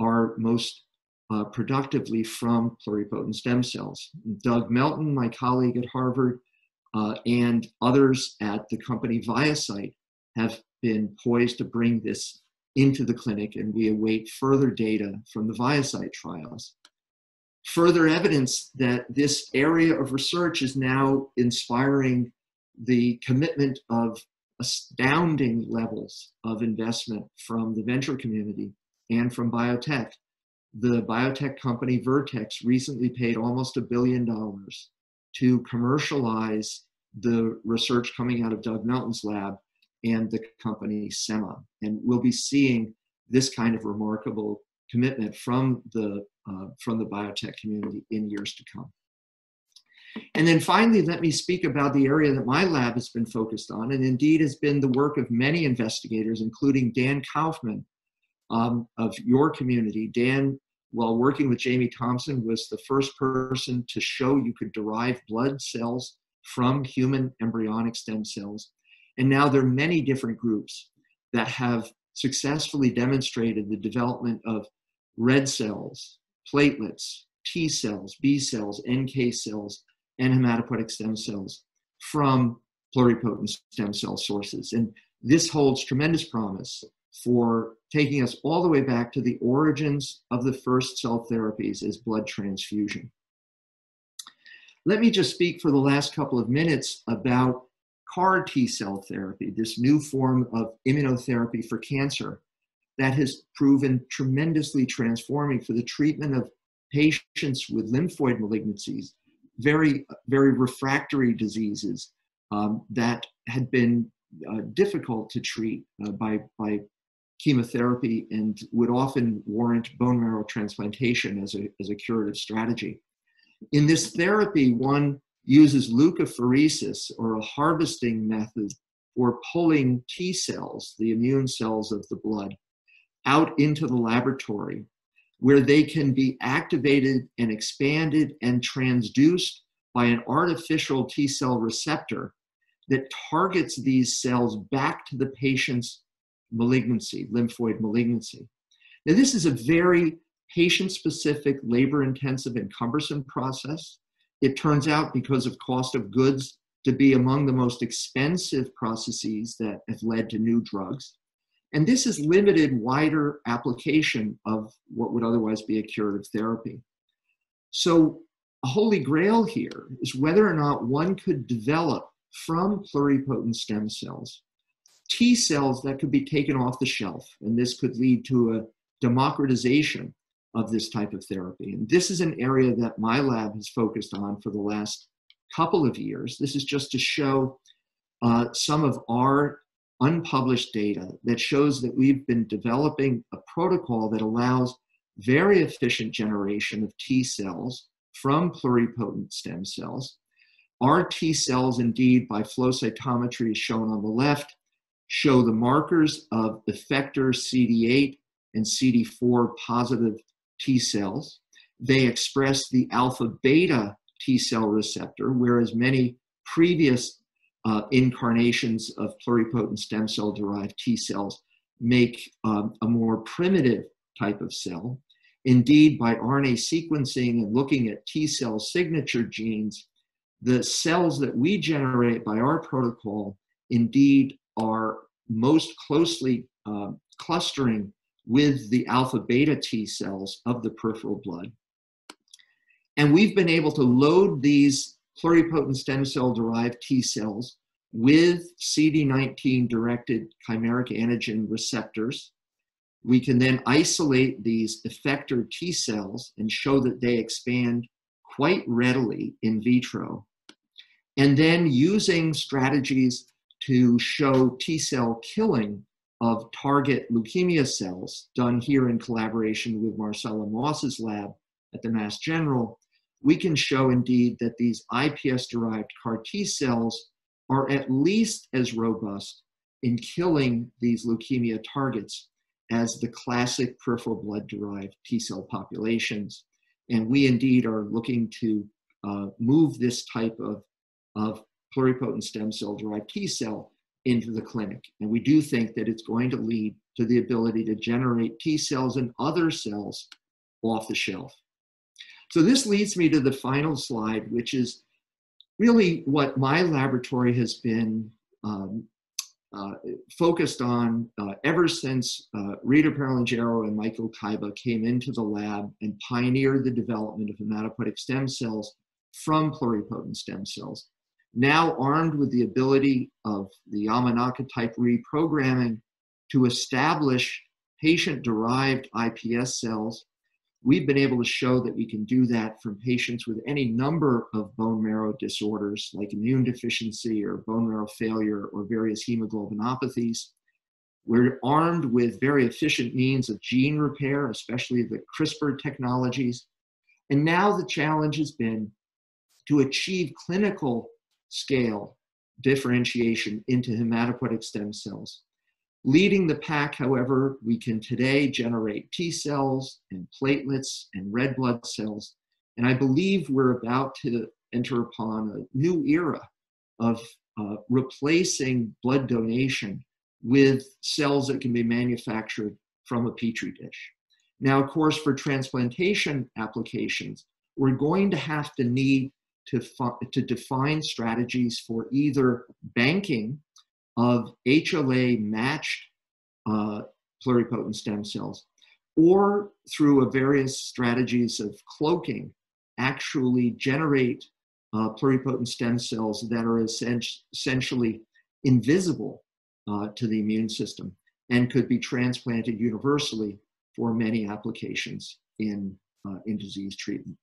are most uh, productively from pluripotent stem cells. Doug Melton, my colleague at Harvard, uh, and others at the company Viacyte have been poised to bring this into the clinic, and we await further data from the Viacyte trials. Further evidence that this area of research is now inspiring the commitment of astounding levels of investment from the venture community and from biotech. The biotech company Vertex recently paid almost a billion dollars to commercialize the research coming out of Doug Melton's lab and the company SEMA. And we'll be seeing this kind of remarkable commitment from the, uh, from the biotech community in years to come. And then finally, let me speak about the area that my lab has been focused on, and indeed has been the work of many investigators, including Dan Kaufman um, of your community. Dan, while working with Jamie Thompson, was the first person to show you could derive blood cells from human embryonic stem cells. And now there are many different groups that have successfully demonstrated the development of red cells, platelets, T cells, B cells, N K cells, and hematopoietic stem cells from pluripotent stem cell sources. And this holds tremendous promise for taking us all the way back to the origins of the first cell therapies as blood transfusion. Let me just speak for the last couple of minutes about CAR T cell therapy, this new form of immunotherapy for cancer that has proven tremendously transforming for the treatment of patients with lymphoid malignancies, very, very refractory diseases um, that had been uh, difficult to treat uh, by, by chemotherapy and would often warrant bone marrow transplantation as a, as a curative strategy. In this therapy, one uses leukapheresis, or a harvesting method, for pulling T cells, the immune cells of the blood, out into the laboratory, where they can be activated and expanded and transduced by an artificial T cell receptor that targets these cells back to the patient's malignancy, lymphoid malignancy. Now, this is a very patient-specific, labor-intensive, and cumbersome process. It turns out, because of cost of goods, to be among the most expensive processes that have led to new drugs. And this has limited wider application of what would otherwise be a curative therapy. So a holy grail here is whether or not one could develop from pluripotent stem cells T cells that could be taken off the shelf. And this could lead to a democratization of this type of therapy. And this is an area that my lab has focused on for the last couple of years. This is just to show uh, some of our unpublished data that shows that we've been developing a protocol that allows very efficient generation of T cells from pluripotent stem cells. Our T cells, indeed, by flow cytometry, shown on the left, show the markers of effector C D eight and C D four positive T cells. They express the alpha beta T cell receptor, whereas many previous Uh, incarnations of pluripotent stem cell-derived T cells make um, a more primitive type of cell. Indeed, by R N A sequencing and looking at T cell signature genes, the cells that we generate by our protocol indeed are most closely uh, clustering with the alpha-beta T cells of the peripheral blood. And we've been able to load these pluripotent stem cell-derived T cells with C D nineteen directed chimeric antigen receptors. We can then isolate these effector T cells and show that they expand quite readily in vitro. And then, using strategies to show T cell killing of target leukemia cells, done here in collaboration with Marcella Moss's lab at the Mass General, we can show indeed that these iPS-derived CAR T cells are at least as robust in killing these leukemia targets as the classic peripheral blood-derived T cell populations. And we indeed are looking to uh, move this type of, of pluripotent stem cell-derived T cell into the clinic. And we do think that it's going to lead to the ability to generate T cells and other cells off the shelf. So this leads me to the final slide, which is really what my laboratory has been um, uh, focused on uh, ever since uh, Rita Perlingiero and Michael Kaiba came into the lab and pioneered the development of hematopoietic stem cells from pluripotent stem cells. Now armed with the ability of the Yamanaka type reprogramming to establish patient-derived I P S cells, we've been able to show that we can do that from patients with any number of bone marrow disorders like immune deficiency or bone marrow failure or various hemoglobinopathies. We're armed with very efficient means of gene repair, especially the CRISPR technologies. And now the challenge has been to achieve clinical scale differentiation into hematopoietic stem cells. Leading the pack, however, we can today generate T cells and platelets and red blood cells. And I believe we're about to enter upon a new era of uh, replacing blood donation with cells that can be manufactured from a petri dish. Now, of course, for transplantation applications, we're going to have to need to, to define strategies for either banking of H L A-matched uh, pluripotent stem cells, or through a various strategies of cloaking, actually generate uh, pluripotent stem cells that are essentially invisible uh, to the immune system and could be transplanted universally for many applications in, uh, in disease treatment.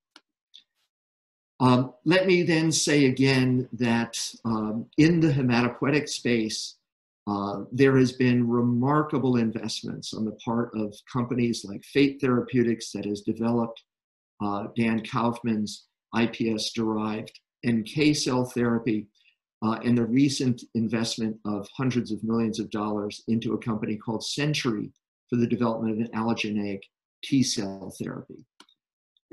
Um, let me then say again that um, in the hematopoietic space, uh, there has been remarkable investments on the part of companies like Fate Therapeutics that has developed uh, Dan Kaufman's I P S-derived N K cell therapy, uh, and the recent investment of hundreds of millions of dollars into a company called Century for the development of an allogeneic T cell therapy.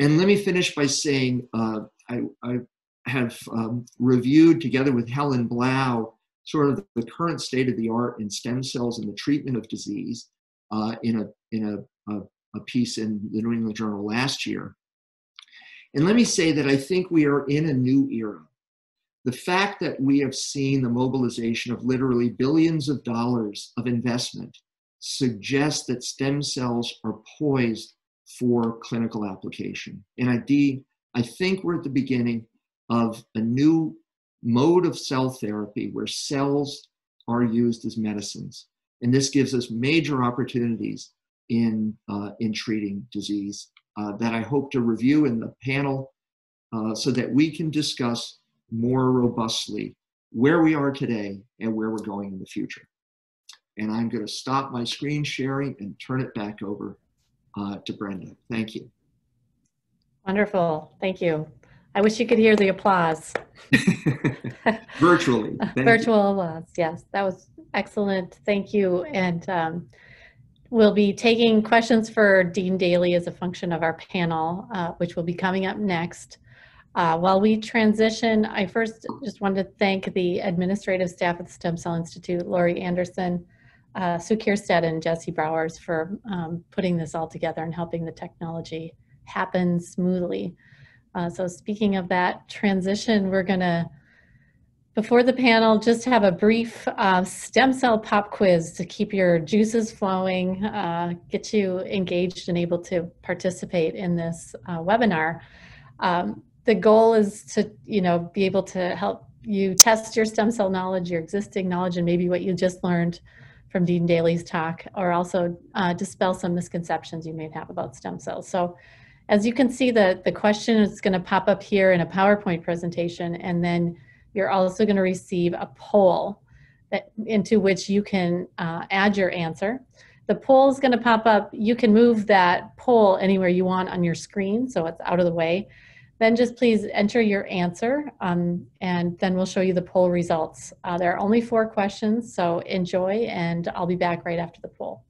And let me finish by saying uh, I, I have um, reviewed, together with Helen Blau, sort of the current state of the art in stem cells and the treatment of disease uh, in, a, in a, a, a piece in the New England Journal last year. And let me say that I think we are in a new era. The fact that we have seen the mobilization of literally billions of dollars of investment suggests that stem cells are poised for clinical application. And indeed, I think we're at the beginning of a new mode of cell therapy where cells are used as medicines. And this gives us major opportunities in, uh, in treating disease uh, that I hope to review in the panel uh, so that we can discuss more robustly where we are today and where we're going in the future. And I'm going to stop my screen sharing and turn it back over Uh, to Brenda. Thank you. Wonderful. Thank you. I wish you could hear the applause. Virtually. Virtual applause. Yes, that was excellent. Thank you. And um, we'll be taking questions for Dean Daley as a function of our panel, uh, which will be coming up next. Uh, while we transition, I first just wanted to thank the administrative staff at the Stem Cell Institute, Lori Anderson, Uh, Sue Kierstead and Jesse Browers for um, putting this all together and helping the technology happen smoothly. Uh, so speaking of that transition, we're gonna, before the panel, just have a brief uh, stem cell pop quiz to keep your juices flowing, uh, get you engaged and able to participate in this uh, webinar. Um, the goal is to, you know, be able to help you test your stem cell knowledge, your existing knowledge, and maybe what you just learned from Dean Daley's talk, or also uh, dispel some misconceptions you may have about stem cells. So as you can see, the, the question is gonna pop up here in a PowerPoint presentation, and then you're also gonna receive a poll that, into which you can uh, add your answer. The poll is gonna pop up. You can move that poll anywhere you want on your screen, so it's out of the way. Then just please enter your answer, um, and then we'll show you the poll results. Uh, there are only four questions, so enjoy, and I'll be back right after the poll.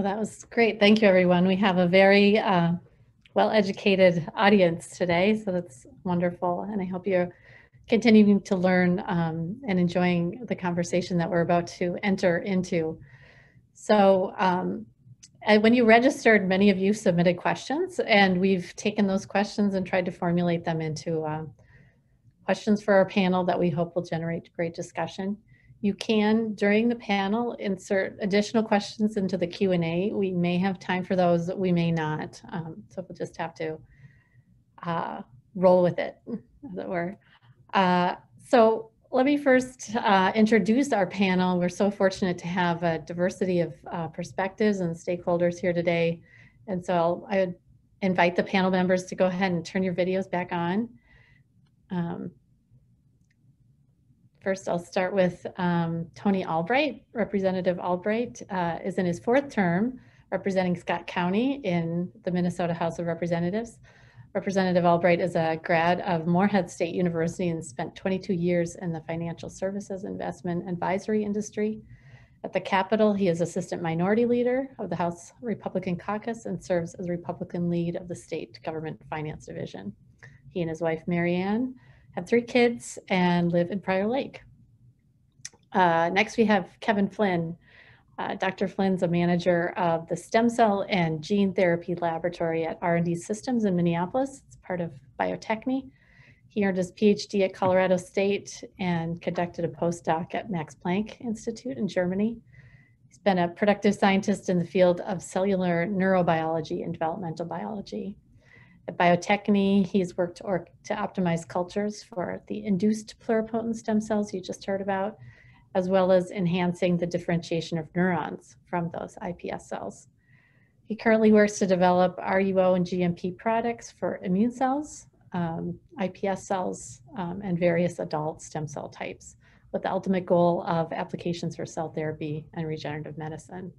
Well, that was great. Thank you, everyone. We have a very uh, well-educated audience today, so that's wonderful. And I hope you're continuing to learn um, and enjoying the conversation that we're about to enter into. So um, when you registered, many of you submitted questions, and we've taken those questions and tried to formulate them into um, questions for our panel that we hope will generate great discussion. You can, during the panel, insert additional questions into the Q and A. We may have time for those, we may not. Um, so we'll just have to uh, roll with it, as it were. Uh, so let me first uh, introduce our panel. We're so fortunate to have a diversity of uh, perspectives and stakeholders here today. And so I'll, I would invite the panel members to go ahead and turn your videos back on. Um, First, I'll start with um, Tony Albright. Representative Albright uh, is in his fourth term, representing Scott County in the Minnesota House of Representatives. Representative Albright is a grad of Moorhead State University and spent twenty-two years in the financial services investment advisory industry. At the Capitol, he is Assistant Minority Leader of the House Republican Caucus and serves as Republican Lead of the State Government Finance Division. He and his wife, Marianne, have three kids and live in Prior Lake. Uh, next, we have Kevin Flynn. Uh, Doctor Flynn's a manager of the Stem Cell and Gene Therapy Laboratory at R and D Systems in Minneapolis. It's part of Biotechne. He earned his PhD at Colorado State and conducted a postdoc at Max Planck Institute in Germany. He's been a productive scientist in the field of cellular neurobiology and developmental biology. At Biotechne, he's worked or to optimize cultures for the induced pluripotent stem cells you just heard about, as well as enhancing the differentiation of neurons from those I P S cells. He currently works to develop R U O and G M P products for immune cells, um, I P S cells, um, and various adult stem cell types, with the ultimate goal of applications for cell therapy and regenerative medicine.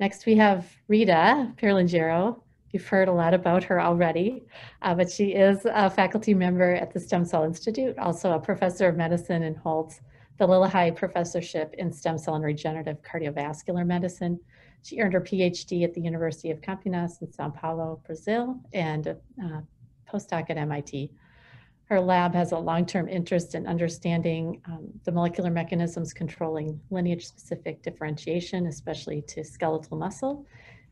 Next, we have Rita Perlingiero. You've heard a lot about her already, uh, but she is a faculty member at the Stem Cell Institute, also a professor of medicine, and holds the Lillehei Professorship in Stem Cell and Regenerative Cardiovascular Medicine. She earned her PhD at the University of Campinas in Sao Paulo, Brazil, and a uh, postdoc at M I T. Her lab has a long-term interest in understanding um, the molecular mechanisms controlling lineage-specific differentiation, especially to skeletal muscle.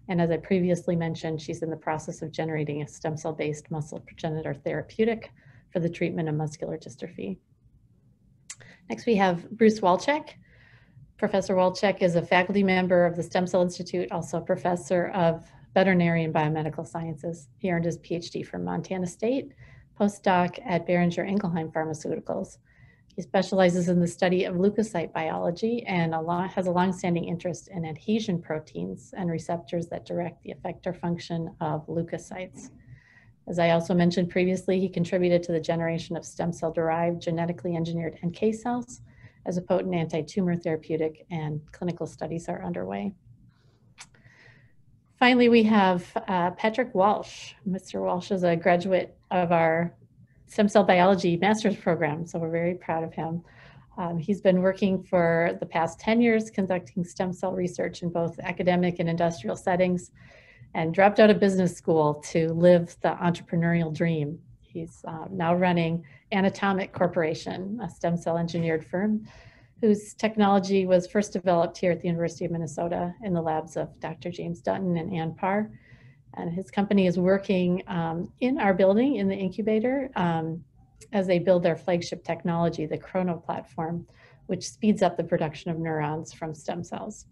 And as I previously mentioned, she's in the process of generating a stem cell-based muscle progenitor therapeutic for the treatment of muscular dystrophy. Next, we have Bruce Walcheck. Professor Walcheck is a faculty member of the Stem Cell Institute, also a professor of veterinary and biomedical sciences. He earned his PhD from Montana State, postdoc at Boehringer Ingelheim Pharmaceuticals. He specializes in the study of leukocyte biology and a long, has a longstanding interest in adhesion proteins and receptors that direct the effector function of leukocytes. As I also mentioned previously, he contributed to the generation of stem cell-derived genetically engineered N K cells as a potent anti-tumor therapeutic, and clinical studies are underway. Finally, we have uh, Patrick Walsh. Mister Walsh is a graduate of our Stem Cell Biology Master's Program, so we're very proud of him. Um, he's been working for the past ten years conducting stem cell research in both academic and industrial settings, and dropped out of business school to live the entrepreneurial dream. He's uh, now running Anatomic Corporation, a stem cell engineered firm whose technology was first developed here at the University of Minnesota in the labs of Doctor James Dutton and Ann Parr. And his company is working um, in our building, in the incubator, um, as they build their flagship technology, the Chrono platform, which speeds up the production of neurons from stem cells.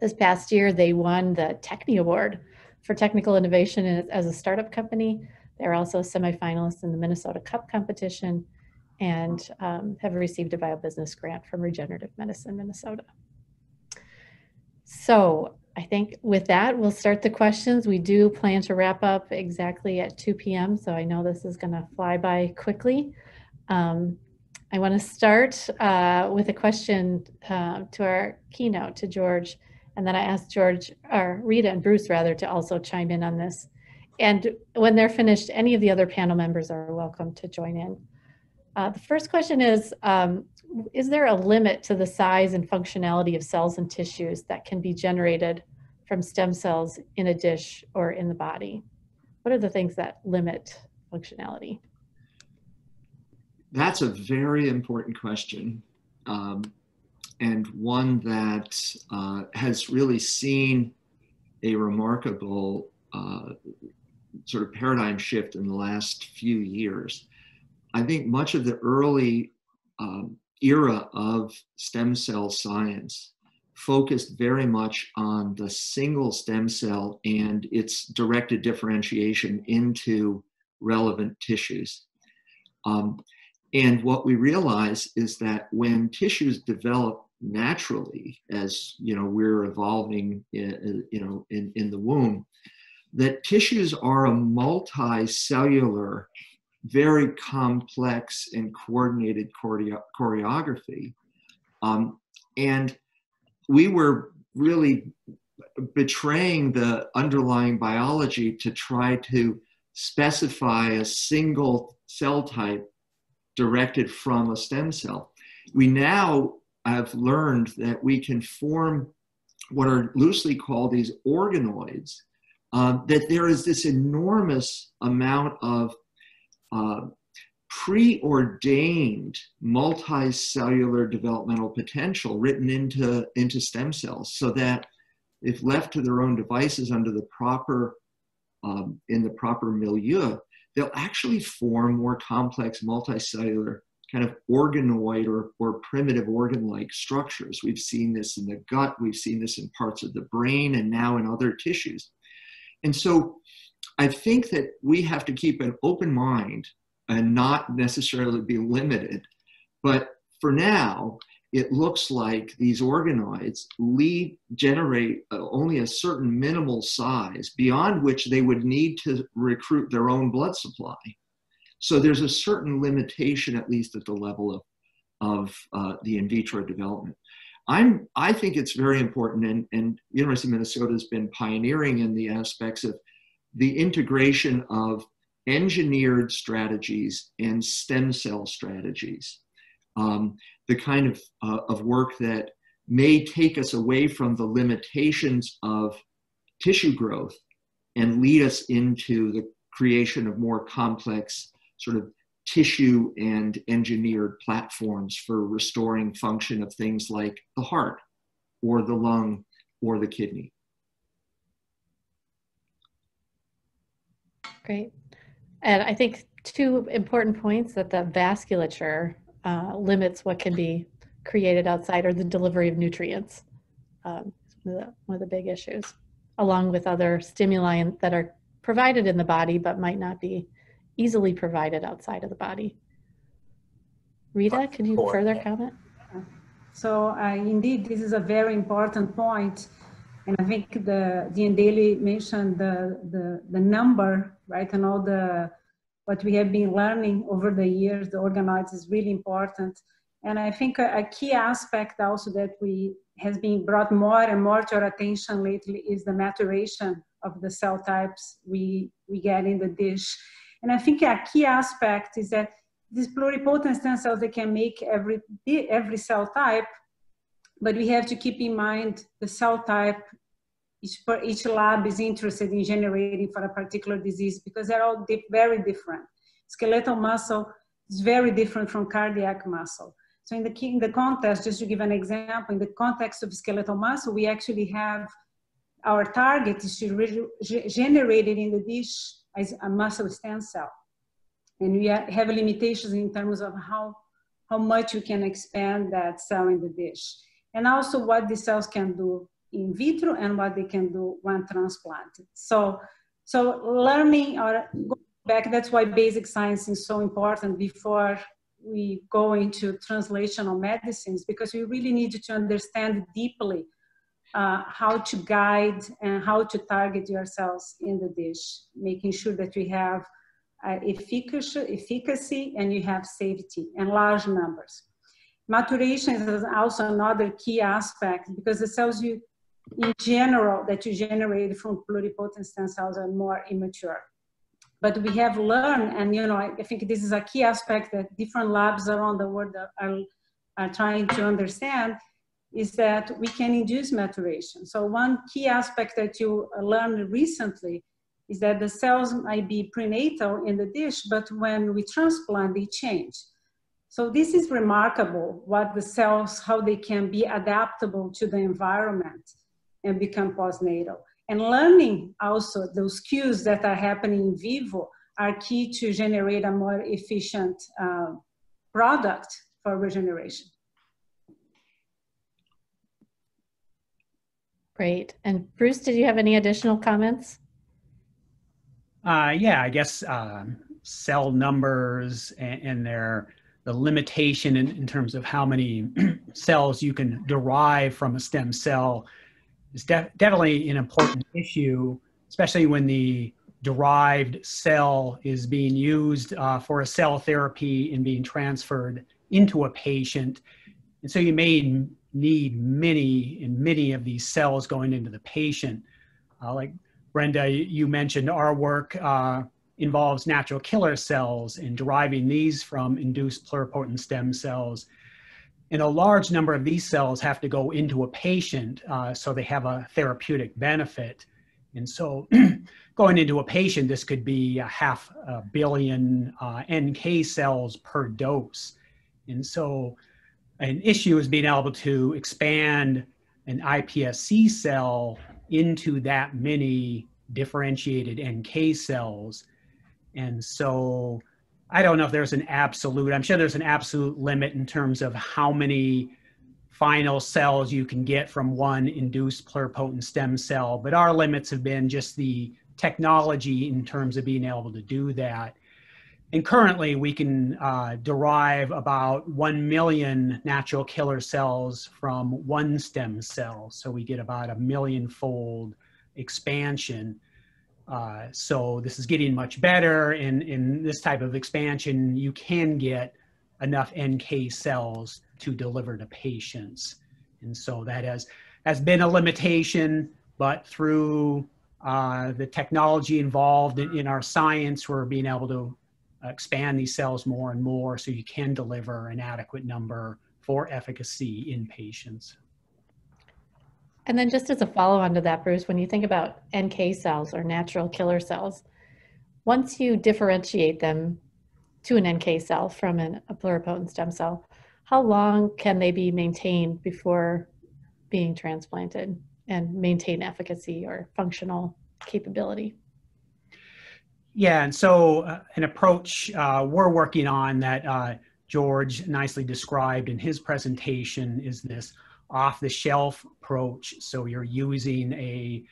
This past year, they won the Techne Award for technical innovation as a startup company. They're also semifinalists in the Minnesota Cup competition, and um, have received a biobusiness grant from Regenerative Medicine Minnesota. So, I think with that, we'll start the questions. We do plan to wrap up exactly at two P M, so I know this is gonna fly by quickly. Um, I wanna start uh, with a question uh, to our keynote, to George, and then I asked George, or Rita and Bruce rather, to also chime in on this. And when they're finished, any of the other panel members are welcome to join in. Uh, the first question is, um, is there a limit to the size and functionality of cells and tissues that can be generated from stem cells in a dish or in the body? What are the things that limit functionality? That's a very important question, um, and one that uh, has really seen a remarkable uh, sort of paradigm shift in the last few years. I think much of the early um, era of stem cell science focused very much on the single stem cell and its directed differentiation into relevant tissues. Um, and what we realize is that when tissues develop naturally, as you know, we're evolving in, you know, in, in the womb, that tissues are a multicellular, very complex and coordinated choreo choreography. Um, and we were really betraying the underlying biology to try to specify a single cell type directed from a stem cell. We now have learned that we can form what are loosely called these organoids, uh, that there is this enormous amount of uh, preordained multicellular developmental potential written into, into stem cells, so that if left to their own devices under the proper, um, in the proper milieu, they'll actually form more complex multicellular kind of organoid or, or primitive organ-like structures. We've seen this in the gut, we've seen this in parts of the brain, and now in other tissues. And so I think that we have to keep an open mind and not necessarily be limited. But for now, it looks like these organoids lead, generate only a certain minimal size beyond which they would need to recruit their own blood supply. So there's a certain limitation, at least at the level of, of uh, the in vitro development. I'm, I think it's very important, and, and University of Minnesota has been pioneering in the aspects of the integration of engineered strategies and stem cell strategies. Um, the kind of, uh, of work that may take us away from the limitations of tissue growth and lead us into the creation of more complex sort of tissue and engineered platforms for restoring function of things like the heart or the lung or the kidney. Great. And I think two important points, that the vasculature Uh, limits what can be created outside, or the delivery of nutrients. Um, one, of the, one of the big issues, along with other stimuli that are provided in the body but might not be easily provided outside of the body. Rita, could you further comment? So uh, indeed, this is a very important point. And I think the Dean Daley mentioned the, the, the number, right, and all the what we have been learning over the years, the organoids is really important. And I think a, a key aspect also that we has been brought more and more to our attention lately is the maturation of the cell types we, we get in the dish. And I think a key aspect is that these pluripotent stem cells, they can make every, every cell type, but we have to keep in mind the cell type Each, each lab is interested in generating for a particular disease, because they're all di very different. Skeletal muscle is very different from cardiac muscle. So in the, in the context, just to give an example, in the context of skeletal muscle, we actually have our target is to generate it in the dish as a muscle stem cell. And we have limitations in terms of how, how much you can expand that cell in the dish. And also what the cells can do in vitro and what they can do when transplanted. So, so learning or going back, that's why basic science is so important before we go into translational medicines, because we really need to understand deeply uh, how to guide and how to target yourselves in the dish, making sure that we have uh, efficacy, efficacy and you have safety and large numbers. Maturation is also another key aspect, because the cells you in general that you generate from pluripotent stem cells are more immature. But we have learned, and you know, I think this is a key aspect that different labs around the world are are trying to understand is that we can induce maturation. So one key aspect that you learned recently is that the cells might be prenatal in the dish, but when we transplant, they change. So this is remarkable, what the cells, how they can be adaptable to the environment and become postnatal. And learning also those cues that are happening in vivo are key to generate a more efficient uh, product for regeneration. Great. And Bruce, did you have any additional comments? Uh, yeah, I guess um, cell numbers and, and their the limitation in, in terms of how many cells you can derive from a stem cell is def definitely an important issue, especially when the derived cell is being used uh, for a cell therapy and being transferred into a patient. And so you may need many and many of these cells going into the patient. Uh, like Brenda, you mentioned our work uh, involves natural killer cells and deriving these from induced pluripotent stem cells. And a large number of these cells have to go into a patient uh, so they have a therapeutic benefit. And so going into a patient, this could be a half a billion uh, N K cells per dose. And so an issue is being able to expand an iPSC cell into that many differentiated N K cells. And so I don't know if there's an absolute, I'm sure there's an absolute limit in terms of how many final cells you can get from one induced pluripotent stem cell, but our limits have been just the technology in terms of being able to do that. And currently we can uh, derive about one million natural killer cells from one stem cell. So we get about a million fold expansion. Uh, so this is getting much better, and in this type of expansion, you can get enough N K cells to deliver to patients. And so that has, has been a limitation, but through uh, the technology involved in, in our science, we're being able to expand these cells more and more so you can deliver an adequate number for efficacy in patients. And then just as a follow-on to that, Bruce, when you think about N K cells or natural killer cells, once you differentiate them to an N K cell from an, a pluripotent stem cell, how long can they be maintained before being transplanted and maintain efficacy or functional capability? Yeah, and so uh, an approach uh, we're working on that uh, George nicely described in his presentation is this off-the-shelf approach. So you're using a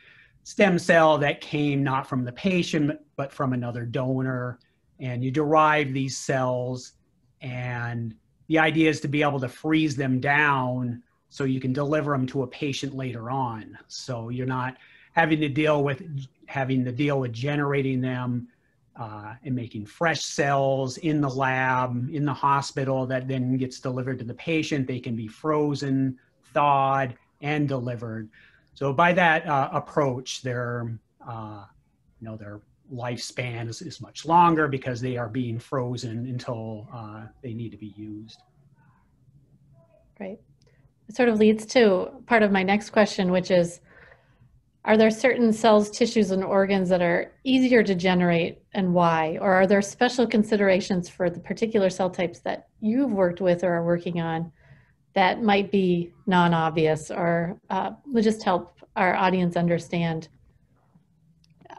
stem cell that came not from the patient, but from another donor, and you derive these cells, and the idea is to be able to freeze them down so you can deliver them to a patient later on. So you're not having to deal with, having to deal with generating them uh, and making fresh cells in the lab, in the hospital, that then gets delivered to the patient. They can be frozen, thawed, and delivered. So by that uh, approach, their uh, you know their lifespan is, is much longer because they are being frozen until uh, they need to be used. Great. It sort of leads to part of my next question, which is, are there certain cells, tissues, and organs that are easier to generate, and why? Or are there special considerations for the particular cell types that you've worked with or are working on that might be non-obvious, or uh, will just help our audience understand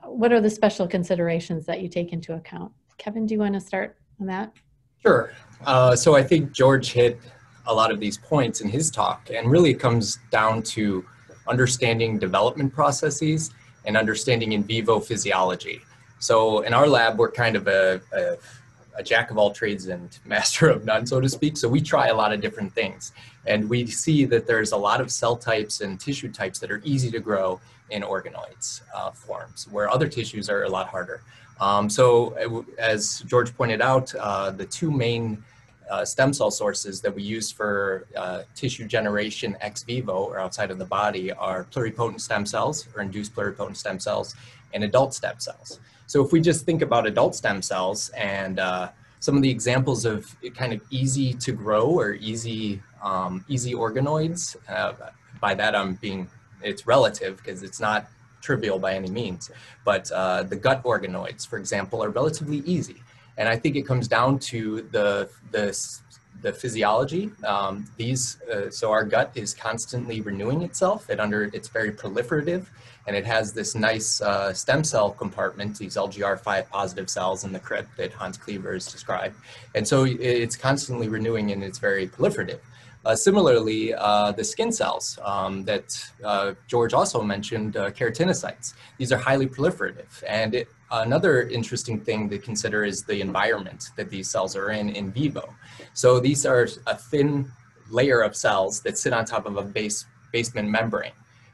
what are the special considerations that you take into account? Kevin, do you want to start on that? Sure. Uh, so I think George hit a lot of these points in his talk, and really it comes down to understanding development processes and understanding in vivo physiology. So in our lab, we're kind of a, a a jack of all trades and master of none, so to speak. So we try a lot of different things. And we see that there's a lot of cell types and tissue types that are easy to grow in organoids uh, forms, where other tissues are a lot harder. Um, so as George pointed out, uh, the two main uh, stem cell sources that we use for uh, tissue generation ex vivo or outside of the body are pluripotent stem cells or induced pluripotent stem cells and adult stem cells. So if we just think about adult stem cells and uh, some of the examples of kind of easy to grow or easy um, easy organoids. Uh, by that I'm being, it's relative because it's not trivial by any means, but uh, the gut organoids, for example, are relatively easy. And I think it comes down to the, the, the physiology. Um, these, uh, so our gut is constantly renewing itself. It under, it's very proliferative, and it has this nice uh, stem cell compartment, these L G R five positive cells in the crypt that Hans Cleaver has described. And so it's constantly renewing and it's very proliferative. Uh, similarly, uh, the skin cells um, that uh, George also mentioned, uh, keratinocytes, these are highly proliferative. And it, another interesting thing to consider is the environment that these cells are in in vivo. So these are a thin layer of cells that sit on top of a base, basement membrane.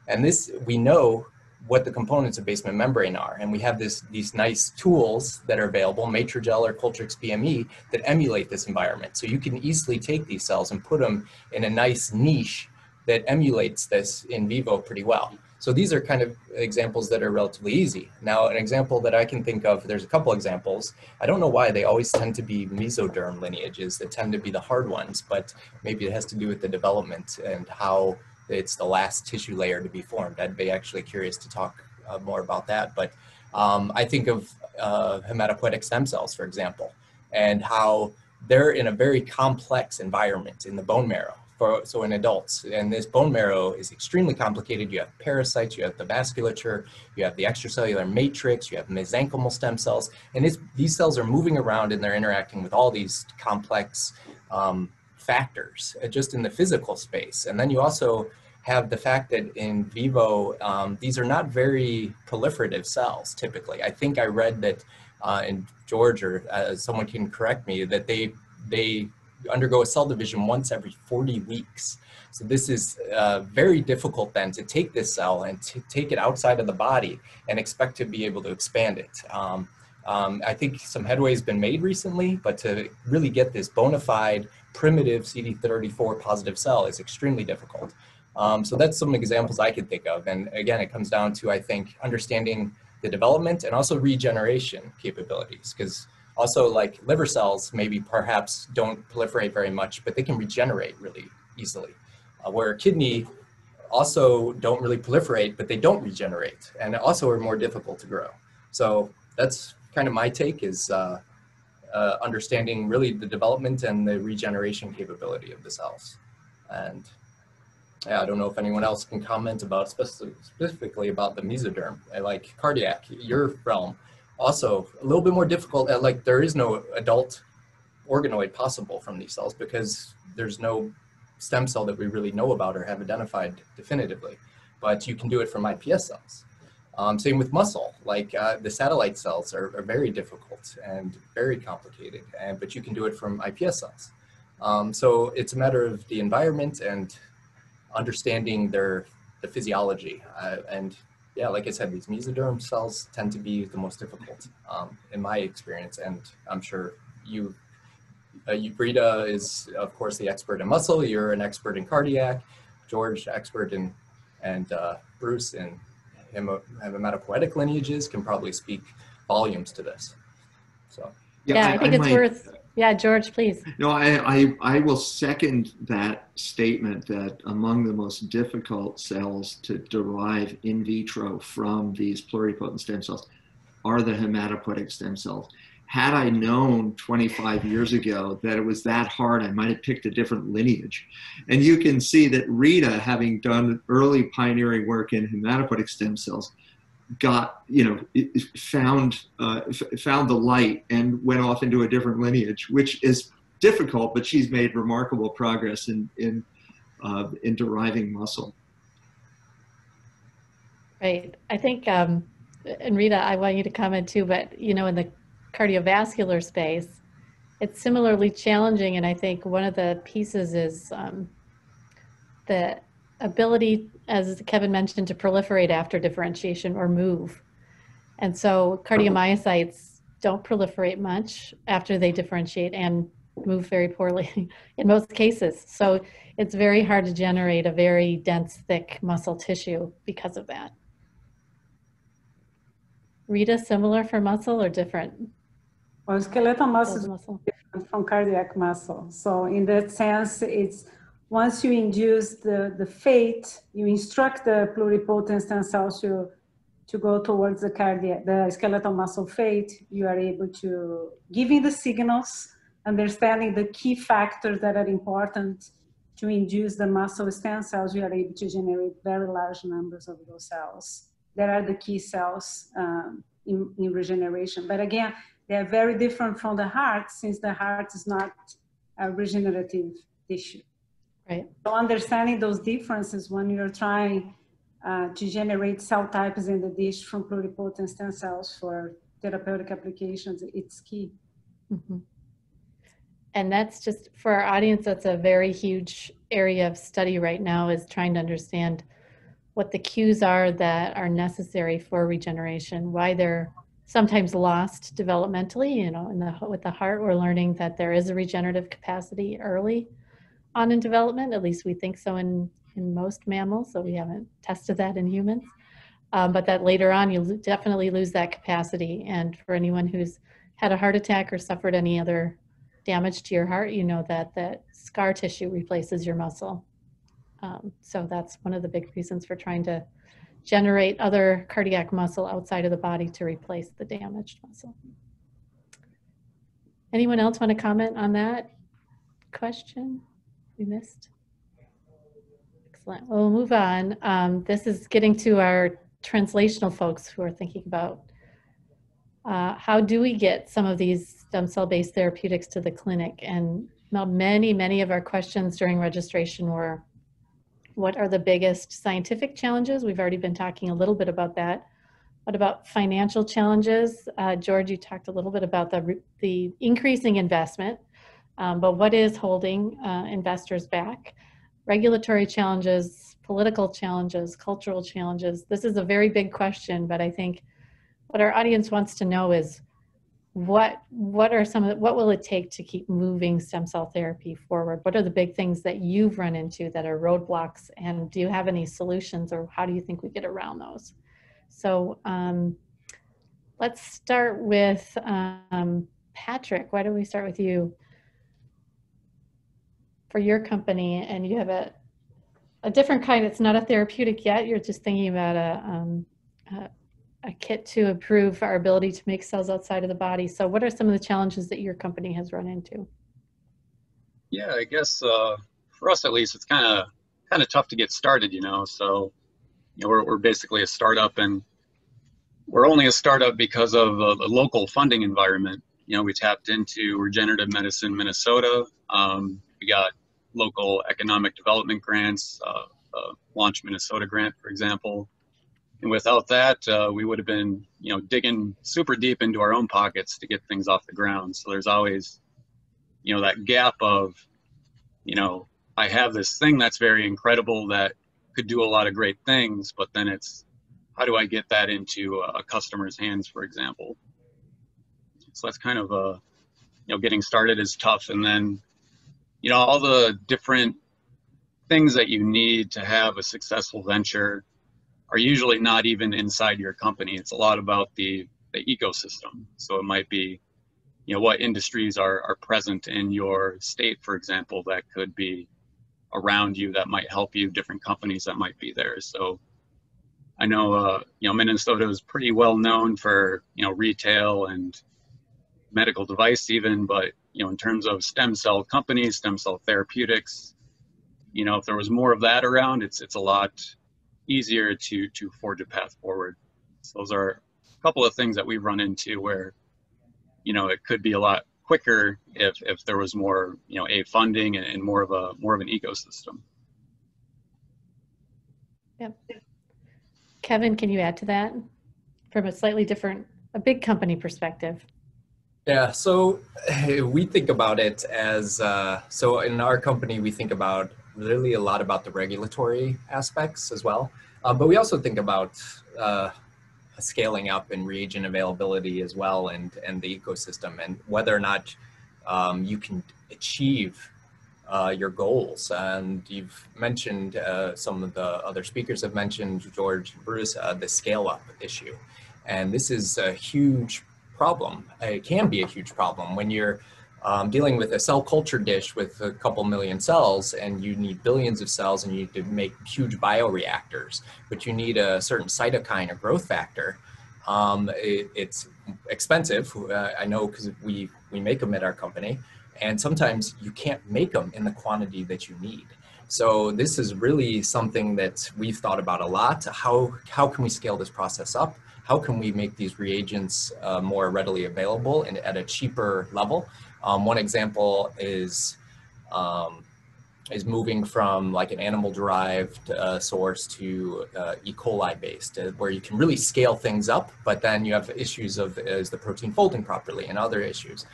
And this, we know what the components of basement membrane are. And we have this, these nice tools that are available, Matrigel or Cultrix P M E, that emulate this environment. So you can easily take these cells and put them in a nice niche that emulates this in vivo pretty well. So these are kind of examples that are relatively easy. Now, an example that I can think of, there's a couple examples. I don't know why they always tend to be mesoderm lineages that tend to be the hard ones, but maybe it has to do with the development and how it's the last tissue layer to be formed. I'd be actually curious to talk uh, more about that, but um, I think of uh, hematopoietic stem cells, for example, and how they're in a very complex environment in the bone marrow, for, so in adults. And this bone marrow is extremely complicated. You have parasites, you have the vasculature, you have the extracellular matrix, you have mesenchymal stem cells, and it's, these cells are moving around and they're interacting with all these complex um, factors uh, just in the physical space. And then you also have the fact that in vivo, um, these are not very proliferative cells typically. I think I read that, uh, in George, or uh, someone can correct me, that they, they undergo a cell division once every forty weeks. So this is uh, very difficult then to take this cell and to take it outside of the body and expect to be able to expand it. Um, Um, I think some headway has been made recently, but to really get this bona fide primitive C D thirty-four positive cell is extremely difficult. Um, so that's some examples I could think of. And again, it comes down to, I think, understanding the development and also regeneration capabilities, because also like liver cells maybe perhaps don't proliferate very much, but they can regenerate really easily, uh, where kidney also don't really proliferate, but they don't regenerate and also are more difficult to grow. So that's kind of my take, is uh, uh, understanding really the development and the regeneration capability of the cells. And yeah, I don't know if anyone else can comment about specific, specifically about the mesoderm, like cardiac, your realm. Also a little bit more difficult, at, like there is no adult organoid possible from these cells because there's no stem cell that we really know about or have identified definitively, but you can do it from I P S cells. Um, same with muscle, like uh, the satellite cells are, are very difficult and very complicated, and, but you can do it from I P S cells. Um, so it's a matter of the environment and understanding their the physiology. Uh, and yeah, like I said, these mesoderm cells tend to be the most difficult um, in my experience, and I'm sure you, uh, you, Brita is of course the expert in muscle, you're an expert in cardiac, George expert in, and uh, Bruce in hematopoietic lineages can probably speak volumes to this. So yeah, yeah I, I think I it's might, worth, yeah, George, please. No, I, I, I will second that statement that among the most difficult cells to derive in vitro from these pluripotent stem cells are the hematopoietic stem cells. Had I known twenty-five years ago that it was that hard, I might have picked a different lineage. And you can see that Rita, having done early pioneering work in hematopoietic stem cells, got, you know, found, uh, found the light and went off into a different lineage, which is difficult, but she's made remarkable progress in, in, uh, in deriving muscle. Right. I think, um, and Rita, I want you to comment too, but, you know, in the cardiovascular space, it's similarly challenging, and I think one of the pieces is um, the ability, as Kevin mentioned, to proliferate after differentiation or move. And so cardiomyocytes don't proliferate much after they differentiate and move very poorly in most cases. So it's very hard to generate a very dense, thick muscle tissue because of that. Rita, similar for muscle or different? Well, skeletal muscle is different from cardiac muscle. So in that sense, it's once you induce the, the fate, you instruct the pluripotent stem cells to, to go towards the cardiac, the skeletal muscle fate, you are able to, giving the signals, understanding the key factors that are important to induce the muscle stem cells, you are able to generate very large numbers of those cells. That are the key cells um, in, in regeneration. But again, they are very different from the heart, since the heart is not a regenerative tissue. Right. So understanding those differences when you're trying uh, to generate cell types in the dish from pluripotent stem cells for therapeutic applications, it's key. Mm-hmm. And that's just, for our audience, that's a very huge area of study right now, is trying to understand what the cues are that are necessary for regeneration, why they're sometimes lost developmentally. You know, in the, with the heart, we're learning that there is a regenerative capacity early on in development, at least we think so in, in most mammals, so we haven't tested that in humans. Um, but that later on, you definitely lose that capacity. And for anyone who's had a heart attack or suffered any other damage to your heart, you know that that scar tissue replaces your muscle. Um, so that's one of the big reasons for trying to generate other cardiac muscle outside of the body to replace the damaged muscle. Anyone else want to comment on that question we missed? Excellent. We'll move on. Um, this is getting to our translational folks who are thinking about uh, how do we get some of these stem cell-based therapeutics to the clinic. And many, many of our questions during registration were, what are the biggest scientific challenges? We've already been talking a little bit about that. What about financial challenges? Uh, George, you talked a little bit about the, the increasing investment, um, but what is holding uh, investors back? Regulatory challenges, political challenges, cultural challenges. This is a very big question, but I think what our audience wants to know is what, what are some of the, what will it take to keep moving stem cell therapy forward? What are the big things that you've run into that are roadblocks, and do you have any solutions, or how do you think we get around those? So um, let's start with um, Patrick. Why don't we start with you? For your company, and you have a, a different kind, it's not a therapeutic yet, you're just thinking about a, um, a a kit to improve our ability to make cells outside of the body. So what are some of the challenges that your company has run into? Yeah, I guess uh, for us at least, it's kind of kind of tough to get started, you know. So you know, we're, we're basically a startup, and we're only a startup because of uh, the local funding environment. You know, we tapped into Regenerative Medicine Minnesota. Um, we got local economic development grants, uh, uh, Launch Minnesota grant, for example. And without that, uh, we would have been, you know, digging super deep into our own pockets to get things off the ground. So there's always, you know, that gap of, you know, I have this thing that's very incredible that could do a lot of great things, but then it's, how do I get that into a customer's hands, for example? So that's kind of a, you know, getting started is tough. And then, you know, all the different things that you need to have a successful venture are usually not even inside your company. It's a lot about the, the ecosystem. So it might be, you know, what industries are, are present in your state, for example, that could be around you that might help you, different companies that might be there. So I know, uh, you know, Minnesota is pretty well known for, you know, retail and medical device even, but, you know, in terms of stem cell companies, stem cell therapeutics, you know, if there was more of that around, it's, it's a lot easier to to forge a path forward. So those are a couple of things that we've run into where, you know, it could be a lot quicker if if there was more, you know, a funding and, and more of a more of an ecosystem. Yeah. Kevin, can you add to that from a slightly different, a big company perspective? Yeah, so we think about it as uh, so in our company we think about really a lot about the regulatory aspects as well. Uh, but we also think about uh, scaling up and reagent availability as well, and, and the ecosystem, and whether or not um, you can achieve uh, your goals. And you've mentioned, uh, some of the other speakers have mentioned, George and Bruce, uh, the scale up issue. And this is a huge problem. It can be a huge problem when you're um, dealing with a cell culture dish with a couple million cells, and you need billions of cells, and you need to make huge bioreactors, but you need a certain cytokine or growth factor. Um, it, it's expensive, uh, I know, because we, we make them at our company, and sometimes you can't make them in the quantity that you need. So this is really something that we've thought about a lot. How, how can we scale this process up? How can we make these reagents uh, more readily available and at a cheaper level? Um, one example is, um, is moving from like an animal-derived uh, source to uh, E. coli-based, uh, where you can really scale things up, but then you have issues of is the protein folding properly and other issues.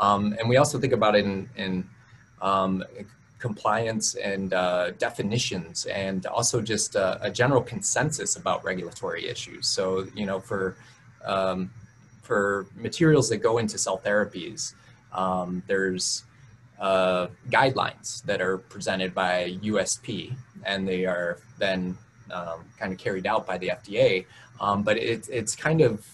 Um, and we also think about it in, in um, compliance and uh, definitions, and also just uh, a general consensus about regulatory issues. So, you know, for, um, for materials that go into cell therapies, um, there's uh, guidelines that are presented by U S P, and they are then um, kind of carried out by the F D A, um, but it, it's kind of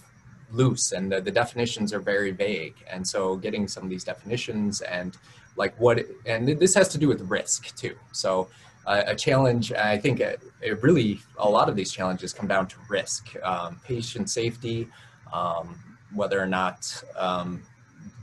loose, and the, the definitions are very vague. And so getting some of these definitions and like what, and this has to do with risk too. So uh, a challenge, I think it, it really, a lot of these challenges come down to risk, um, patient safety, um, whether or not um,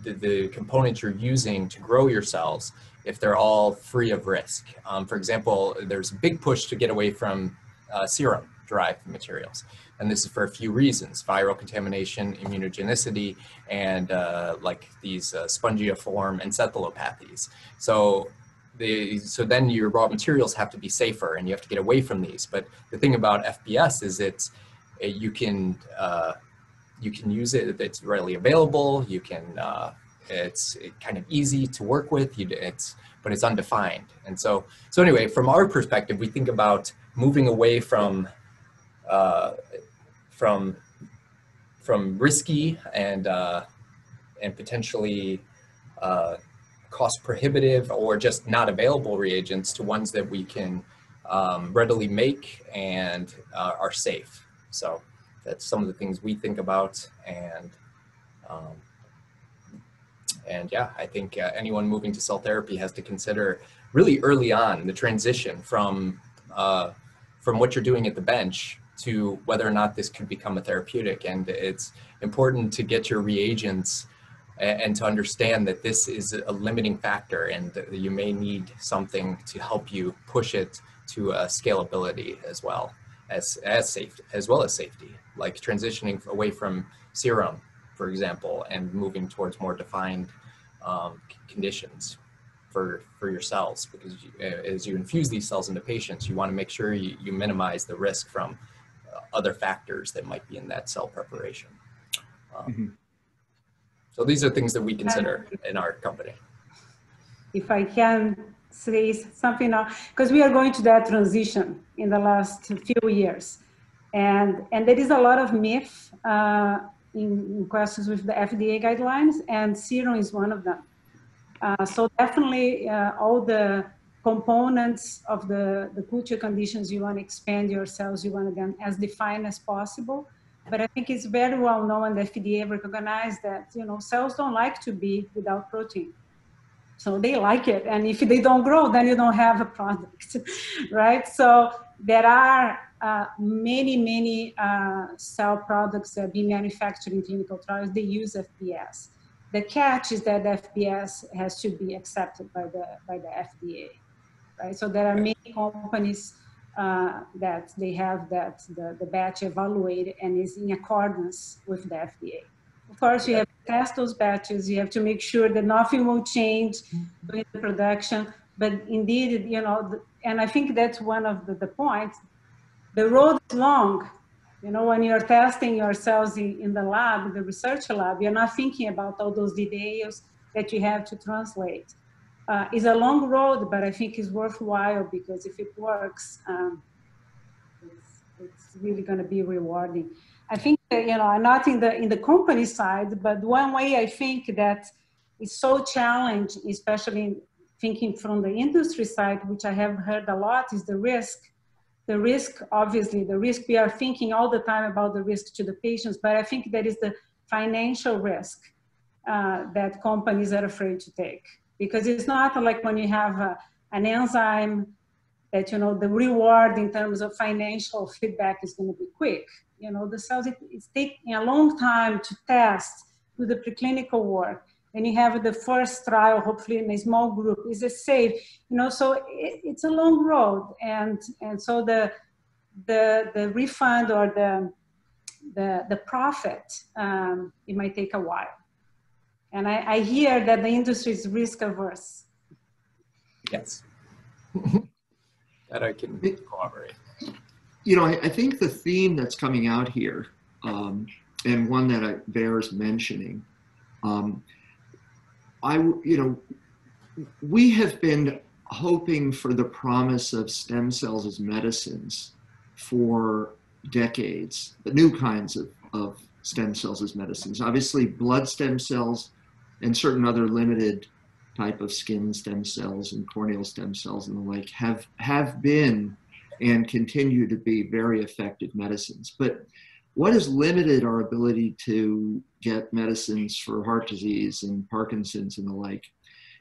the, the components you're using to grow your cells, if they're all free of risk. Um, for example, there's a big push to get away from uh, serum derived materials. And this is for a few reasons: viral contamination, immunogenicity, and uh, like these uh, spongiform encephalopathies. So, the, so then your raw materials have to be safer, and you have to get away from these. But the thing about F B S is it's you can uh, you can use it; it's readily available. You can uh, it's kind of easy to work with. You, it's but it's undefined. And so so anyway, from our perspective, we think about moving away from uh, From, from risky and, uh, and potentially uh, cost prohibitive or just not available reagents to ones that we can um, readily make and uh, are safe. So that's some of the things we think about. And, um, and yeah, I think uh, anyone moving to cell therapy has to consider really early on the transition from, uh, from what you're doing at the bench to whether or not this could become a therapeutic. And it's important to get your reagents and to understand that this is a limiting factor, and you may need something to help you push it to uh, scalability as well as, as safe, as well as safety, like transitioning away from serum, for example, and moving towards more defined um, conditions for, for your cells, because you, as you infuse these cells into patients, you wanna make sure you, you minimize the risk from other factors that might be in that cell preparation. Um, mm-hmm. So these are things that we consider um, in our company. If I can say something now, because we are going to that transition in the last few years. And, and there is a lot of myth uh, in, in questions with the F D A guidelines, and serum is one of them. Uh, so definitely uh, all the components of the, the culture conditions you want to expand your cells, you want them as defined as possible. But I think it's very well known that F D A recognized that, you know, cells don't like to be without protein. So they like it. And if they don't grow, then you don't have a product, right? So there are uh, many, many uh, cell products that are being manufactured in clinical trials. They use F B S. The catch is that F B S has to be accepted by the, by the F D A. Right? So there are many companies uh, that they have that the, the batch evaluated and is in accordance with the F D A. Of course, you have to test those batches. You have to make sure that nothing will change during the production. But indeed, you know, and I think that's one of the, the points. The road is long. You know, when you're testing your cells in, in the lab, the research lab, you're not thinking about all those details that you have to translate. Uh, it's a long road, but I think it's worthwhile, because if it works, um, it's, it's really going to be rewarding. I think that, you know, I'm not in the in the company side, but one way I think that is so challenging, especially thinking from the industry side, which I have heard a lot, is the risk. The risk, obviously, the risk, we are thinking all the time about the risk to the patients, but I think that is the financial risk uh, that companies are afraid to take. Because it's not like when you have a, an enzyme that, you know, the reward in terms of financial feedback is going to be quick. You know, the cells, it, it's taking a long time to test through the preclinical work. And you have the first trial, hopefully in a small group, is it safe? You know, so it, it's a long road. And, and so the, the, the refund or the, the, the profit, um, it might take a while. And I, I hear that the industry is risk averse. Yes. That I can corroborate. You know, I, I think the theme that's coming out here, um, and one that I, bears mentioning, um, I, you know, we have been hoping for the promise of stem cells as medicines for decades, the new kinds of, of stem cells as medicines. Obviously, blood stem cells and certain other limited type of skin stem cells and corneal stem cells and the like have, have been and continue to be very effective medicines. But what has limited our ability to get medicines for heart disease and Parkinson's and the like?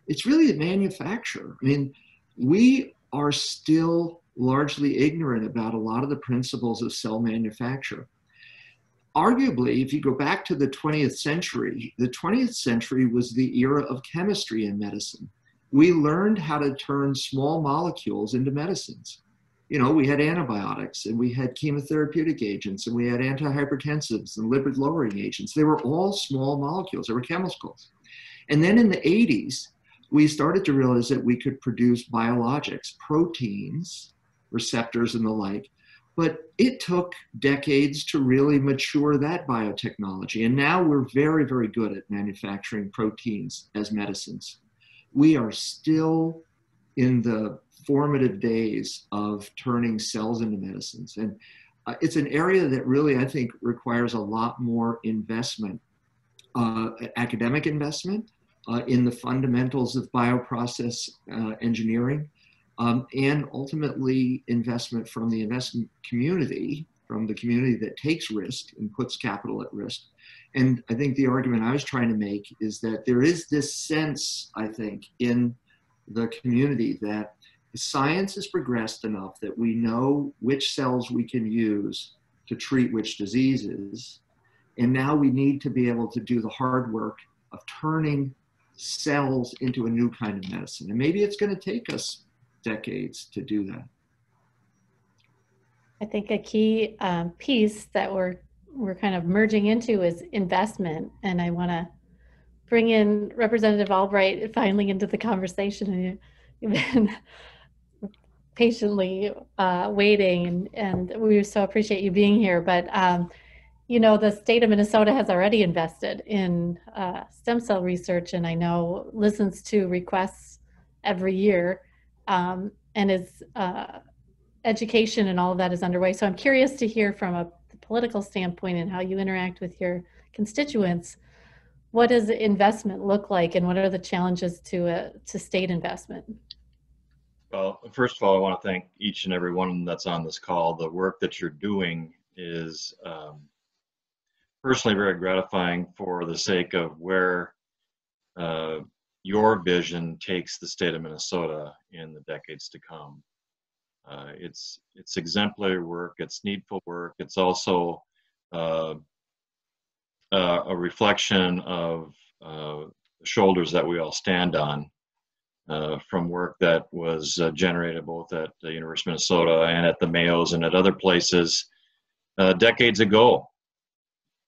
It's really the manufacture. I mean, we are still largely ignorant about a lot of the principles of cell manufacture. Arguably, if you go back to the twentieth century, the twentieth century was the era of chemistry in medicine. We learned how to turn small molecules into medicines. You know, we had antibiotics, and we had chemotherapeutic agents, and we had antihypertensives and lipid-lowering agents. They were all small molecules. They were chemicals. And then in the eighties, we started to realize that we could produce biologics, proteins, receptors, and the like. But it took decades to really mature that biotechnology. And now we're very, very good at manufacturing proteins as medicines. We are still in the formative days of turning cells into medicines. And uh, it's an area that really, I think, requires a lot more investment, uh, academic investment uh, in the fundamentals of bioprocess uh, engineering, um, and ultimately investment from the investment community, from the community that takes risk and puts capital at risk. And I think the argument I was trying to make is that there is this sense, I think, in the community that science has progressed enough that we know which cells we can use to treat which diseases. And now we need to be able to do the hard work of turning cells into a new kind of medicine. And maybe it's going to take us decades to do that. I think a key um, piece that we're, we're kind of merging into is investment. And I want to bring in Representative Albright finally into the conversation. And you've been patiently uh, waiting, and, and we so appreciate you being here. But, um, you know, the state of Minnesota has already invested in uh, stem cell research, and I know listens to requests every year, um, and is uh, education and all of that is underway. So I'm curious to hear from a political standpoint and how you interact with your constituents. What does investment look like, and what are the challenges to, uh, to state investment? Well, first of all, I want to thank each and every one that's on this call. The work that you're doing is um, personally very gratifying for the sake of where uh, your vision takes the state of Minnesota in the decades to come. Uh, it's, it's exemplary work, it's needful work, it's also uh, Uh, a reflection of uh, the shoulders that we all stand on uh, from work that was uh, generated both at the University of Minnesota and at the Mayo's and at other places uh, decades ago.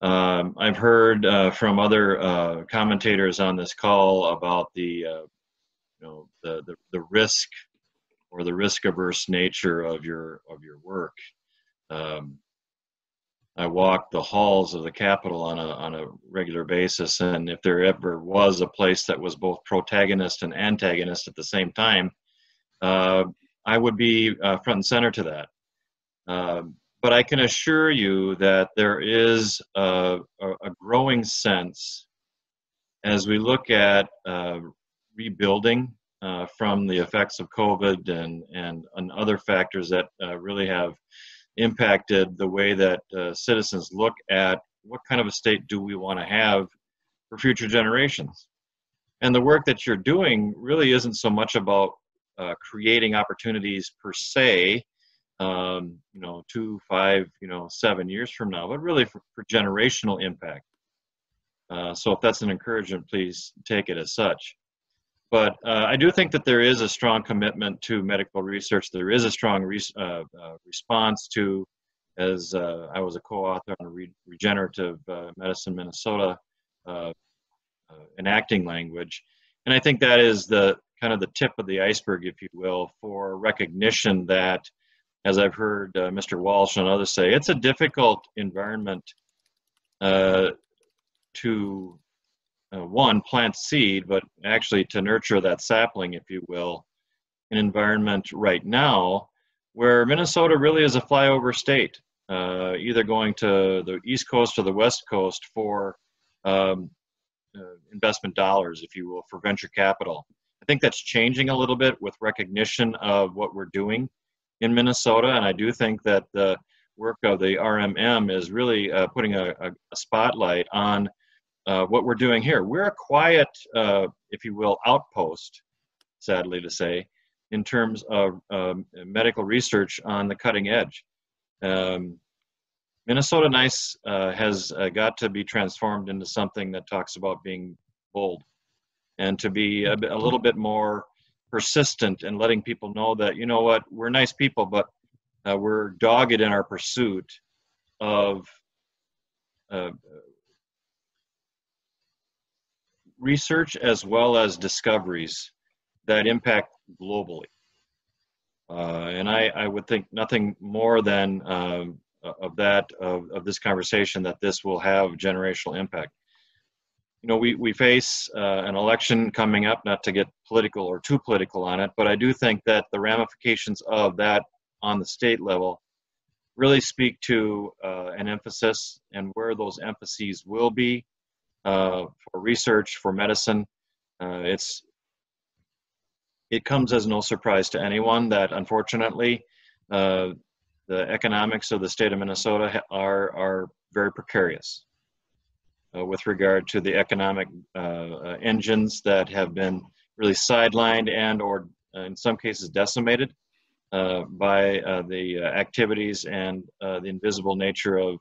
Um, I've heard uh, from other uh, commentators on this call about the, uh, you know, the, the, the risk or the risk-averse nature of your, of your work. Um, I walk the halls of the Capitol on a, on a regular basis, and if there ever was a place that was both protagonist and antagonist at the same time, uh, I would be uh, front and center to that. Uh, but I can assure you that there is a, a growing sense as we look at uh, rebuilding uh, from the effects of COVID and, and, and other factors that uh, really have impacted the way that uh, citizens look at what kind of a state do we want to have for future generations. And the work that you're doing really isn't so much about uh, creating opportunities per se, um, you know, two, five, you know, seven years from now, but really for, for generational impact. Uh, so if that's an encouragement, please take it as such. But uh, I do think that there is a strong commitment to medical research. There is a strong res uh, uh, response to, as uh, I was a co-author on Re Regenerative uh, Medicine Minnesota uh, uh, enacting language. And I think that is the kind of the tip of the iceberg, if you will, for recognition that, as I've heard uh, Mister Walsh and others say, it's a difficult environment uh, to Uh, one, plant seed, but actually to nurture that sapling, if you will, an environment right now where Minnesota really is a flyover state, uh, either going to the East Coast or the West Coast for um, uh, investment dollars, if you will, for venture capital. I think that's changing a little bit with recognition of what we're doing in Minnesota, and I do think that the work of the R M M is really uh, putting a, a, a spotlight on Uh, what we're doing here. We're a quiet, uh, if you will, outpost, sadly to say, in terms of um, medical research on the cutting edge. Um, Minnesota NICE uh, has uh, got to be transformed into something that talks about being bold and to be a, a little bit more persistent and letting people know that, you know what, we're nice people, but uh, we're dogged in our pursuit of uh, research as well as discoveries that impact globally. Uh, and I, I would think nothing more than um, of that, of, of this conversation, that this will have generational impact. You know, we, we face uh, an election coming up, not to get political or too political on it, but I do think that the ramifications of that on the state level really speak to uh, an emphasis and where those emphases will be. Uh, for research, for medicine, uh, it's it comes as no surprise to anyone that, unfortunately, uh, the economics of the state of Minnesota are are very precarious uh, with regard to the economic uh, uh, engines that have been really sidelined and, or uh, in some cases, decimated uh, by uh, the uh, activities and uh, the invisible nature of.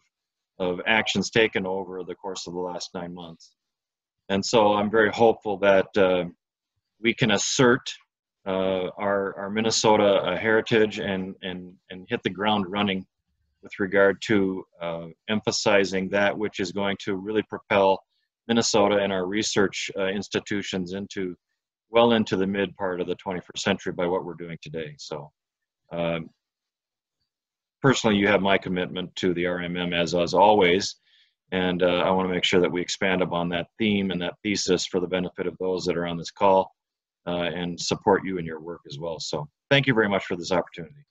of actions taken over the course of the last nine months. And so I'm very hopeful that uh, we can assert uh, our, our Minnesota uh, heritage and, and, and hit the ground running with regard to uh, emphasizing that which is going to really propel Minnesota and our research uh, institutions into well into the mid part of the twenty-first century by what we're doing today. So. Um, Personally, you have my commitment to the R M M as, as always, and uh, I want to make sure that we expand upon that theme and that thesis for the benefit of those that are on this call uh, and support you in your work as well. So thank you very much for this opportunity.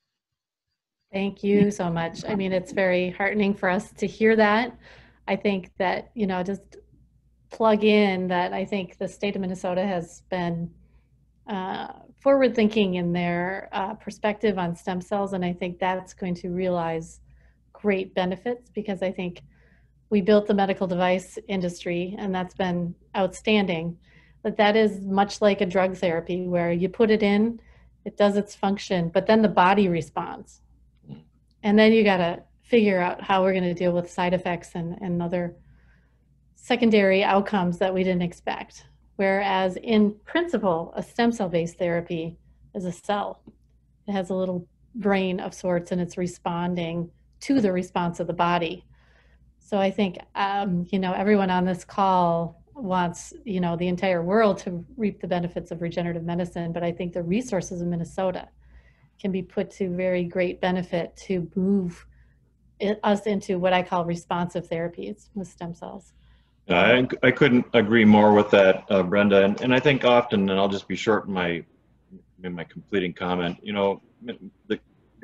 Thank you so much. I mean, it's very heartening for us to hear that. I think that, you know, just plug in that I think the state of Minnesota has been uh, forward thinking in their uh, perspective on stem cells. And I think that's going to realize great benefits, because I think we built the medical device industry, and that's been outstanding. But that is much like a drug therapy where you put it in, it does its function, but then the body responds. And then you gotta figure out how we're gonna deal with side effects and, and other secondary outcomes that we didn't expect. Whereas in principle, a stem cell-based therapy is a cell. It has a little brain of sorts, and it's responding to the response of the body. So I think, um, you know, everyone on this call wants, you know, the entire world to reap the benefits of regenerative medicine, but I think the resources in Minnesota can be put to very great benefit to move it, us into what I call responsive therapies with stem cells. I, I couldn't agree more with that, uh, Brenda. And, and I think often, and I'll just be short in my, in my completing comment, you know, the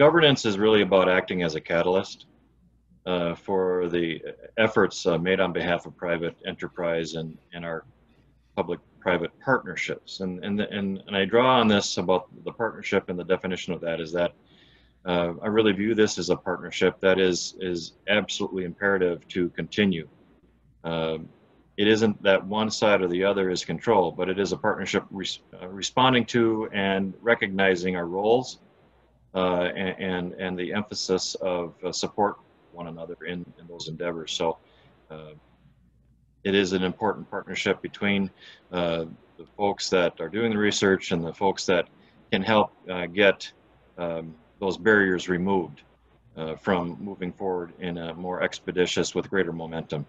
governance is really about acting as a catalyst uh, for the efforts uh, made on behalf of private enterprise and, and our public-private partnerships. And, and, and, and I draw on this about the partnership, and the definition of that is that uh, I really view this as a partnership that is, is absolutely imperative to continue. Uh, it isn't that one side or the other is control, but it is a partnership res uh, responding to and recognizing our roles uh, and, and, and the emphasis of uh, support one another in, in those endeavors. So uh, it is an important partnership between uh, the folks that are doing the research and the folks that can help uh, get um, those barriers removed uh, from moving forward in a more expeditious with greater momentum.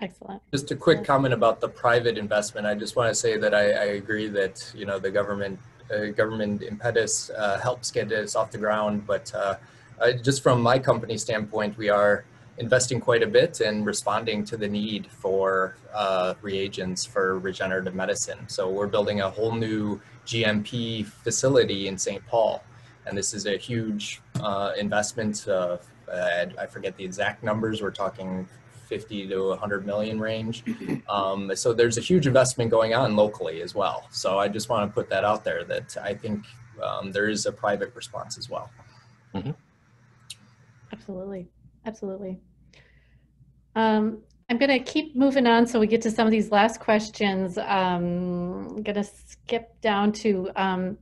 Excellent. Just a quick comment about the private investment. I just want to say that I, I agree that, you know, the government uh, government impetus uh, helps get this off the ground. But uh, I, just from my company standpoint, we are investing quite a bit and responding to the need for uh, reagents for regenerative medicine. So we're building a whole new G M P facility in Saint Paul. And this is a huge uh, investment. Uh, I forget the exact numbers. We're talking fifty to one hundred million range. Um, so there's a huge investment going on locally as well. So I just want to put that out there that I think um, there is a private response as well. Mm-hmm. Absolutely. Absolutely. Um, I'm going to keep moving on so we get to some of these last questions. Um, I'm going to skip down to um,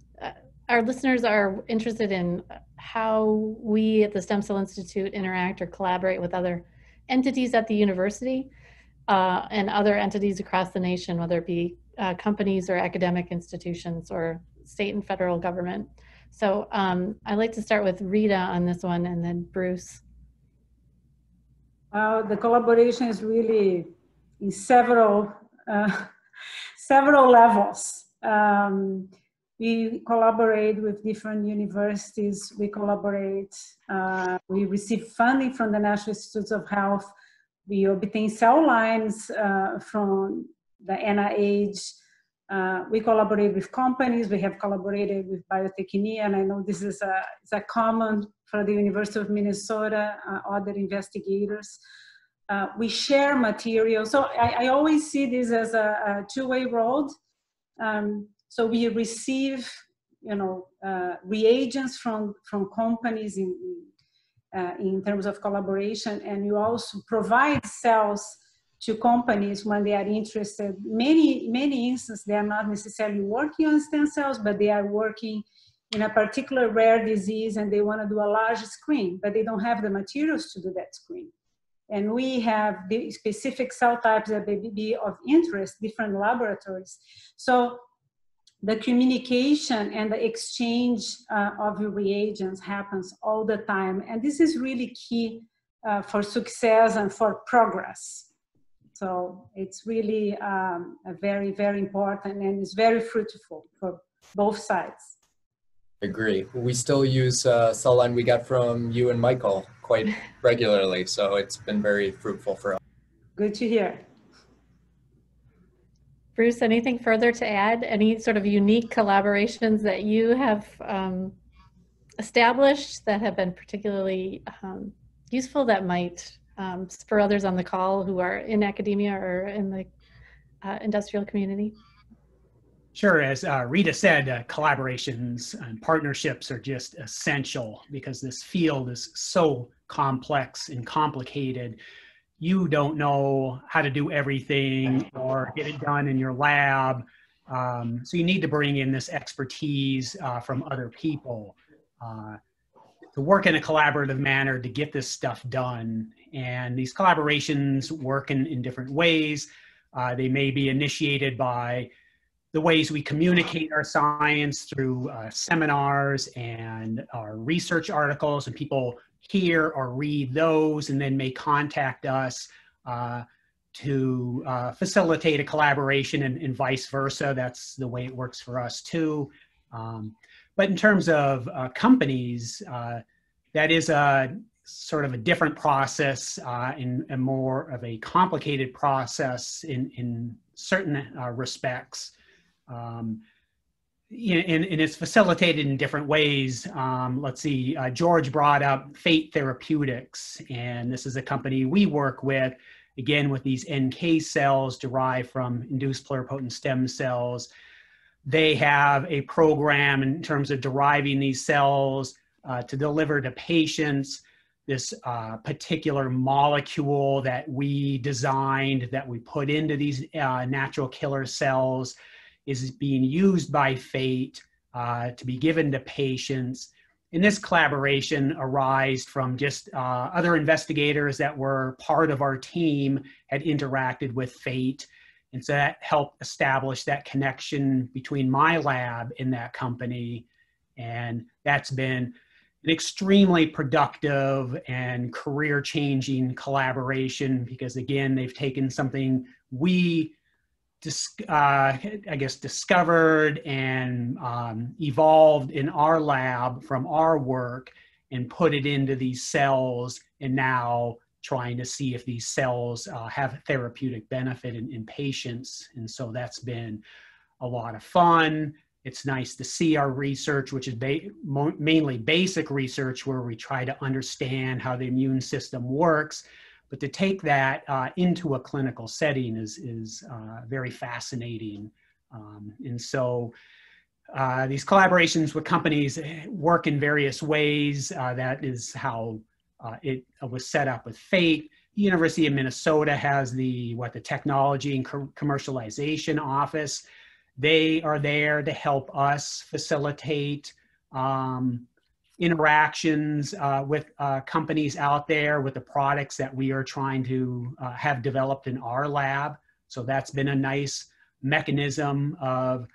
our listeners are interested in how we at the Stem Cell Institute interact or collaborate with other entities at the university uh, and other entities across the nation, whether it be uh, companies or academic institutions or state and federal government. So um, I'd like to start with Rita on this one and then Bruce. Uh, the collaboration is really in several, uh, several levels. Um, we collaborate with different universities. We collaborate, uh, we receive funding from the National Institutes of Health. We obtain cell lines uh, from the N I H. Uh, we collaborate with companies. We have collaborated with Biotechnia, and I know this is a, it's a common for the University of Minnesota, uh, other investigators. Uh, we share material. So I, I always see this as a, a two-way road. Um, so we receive, you know, uh, reagents from, from companies in, uh, in terms of collaboration, and you also provide cells to companies when they are interested. Many, many instances, they are not necessarily working on stem cells, but they are working in a particular rare disease and they want to do a large screen, but they don't have the materials to do that screen. And we have the specific cell types that may be of interest, different laboratories. So the communication and the exchange uh, of reagents happens all the time. And this is really key uh, for success and for progress. So it's really um, a very, very important, and it's very fruitful for both sides. Agree. We still use uh, cell line we got from you and Michael quite regularly, so it's been very fruitful for us. Good to hear. Bruce, anything further to add? Any sort of unique collaborations that you have um, established that have been particularly um, useful that might Um, for others on the call who are in academia or in the uh, industrial community? Sure, as uh, Rita said, uh, collaborations and partnerships are just essential because this field is so complex and complicated. You don't know how to do everything or get it done in your lab. Um, so you need to bring in this expertise uh, from other people uh, to work in a collaborative manner to get this stuff done. And these collaborations work in, in different ways. Uh, they may be initiated by the ways we communicate our science through uh, seminars and our research articles, and people hear or read those and then may contact us uh, to uh, facilitate a collaboration, and, and vice versa. That's the way it works for us too. Um, but in terms of uh, companies, uh, that is a sort of a different process uh, and, and more of a complicated process in, in certain uh, respects. Um, and, and it's facilitated in different ways. Um, let's see, uh, George brought up Fate Therapeutics, and this is a company we work with, again, with these N K cells derived from induced pluripotent stem cells. They have a program in terms of deriving these cells uh, to deliver to patients. this uh, particular molecule that we designed, that we put into these uh, natural killer cells, is being used by fate uh, to be given to patients. And this collaboration arose from just uh, other investigators that were part of our team had interacted with fate. And so that helped establish that connection between my lab and that company. And that's been an extremely productive and career-changing collaboration because, again, they've taken something we, dis uh, I guess, discovered and um, evolved in our lab from our work and put it into these cells, and now trying to see if these cells uh, have a therapeutic benefit in, in patients. And so that's been a lot of fun. It's nice to see our research, which is ba mainly basic research where we try to understand how the immune system works, but to take that uh, into a clinical setting is, is uh, very fascinating. Um, and so uh, these collaborations with companies work in various ways. Uh, that is how uh, it was set up with fate. The University of Minnesota has the, what, the Technology and Co- Commercialization Office. They are there to help us facilitate um, interactions uh, with uh, companies out there with the products that we are trying to uh, have developed in our lab. So that's been a nice mechanism of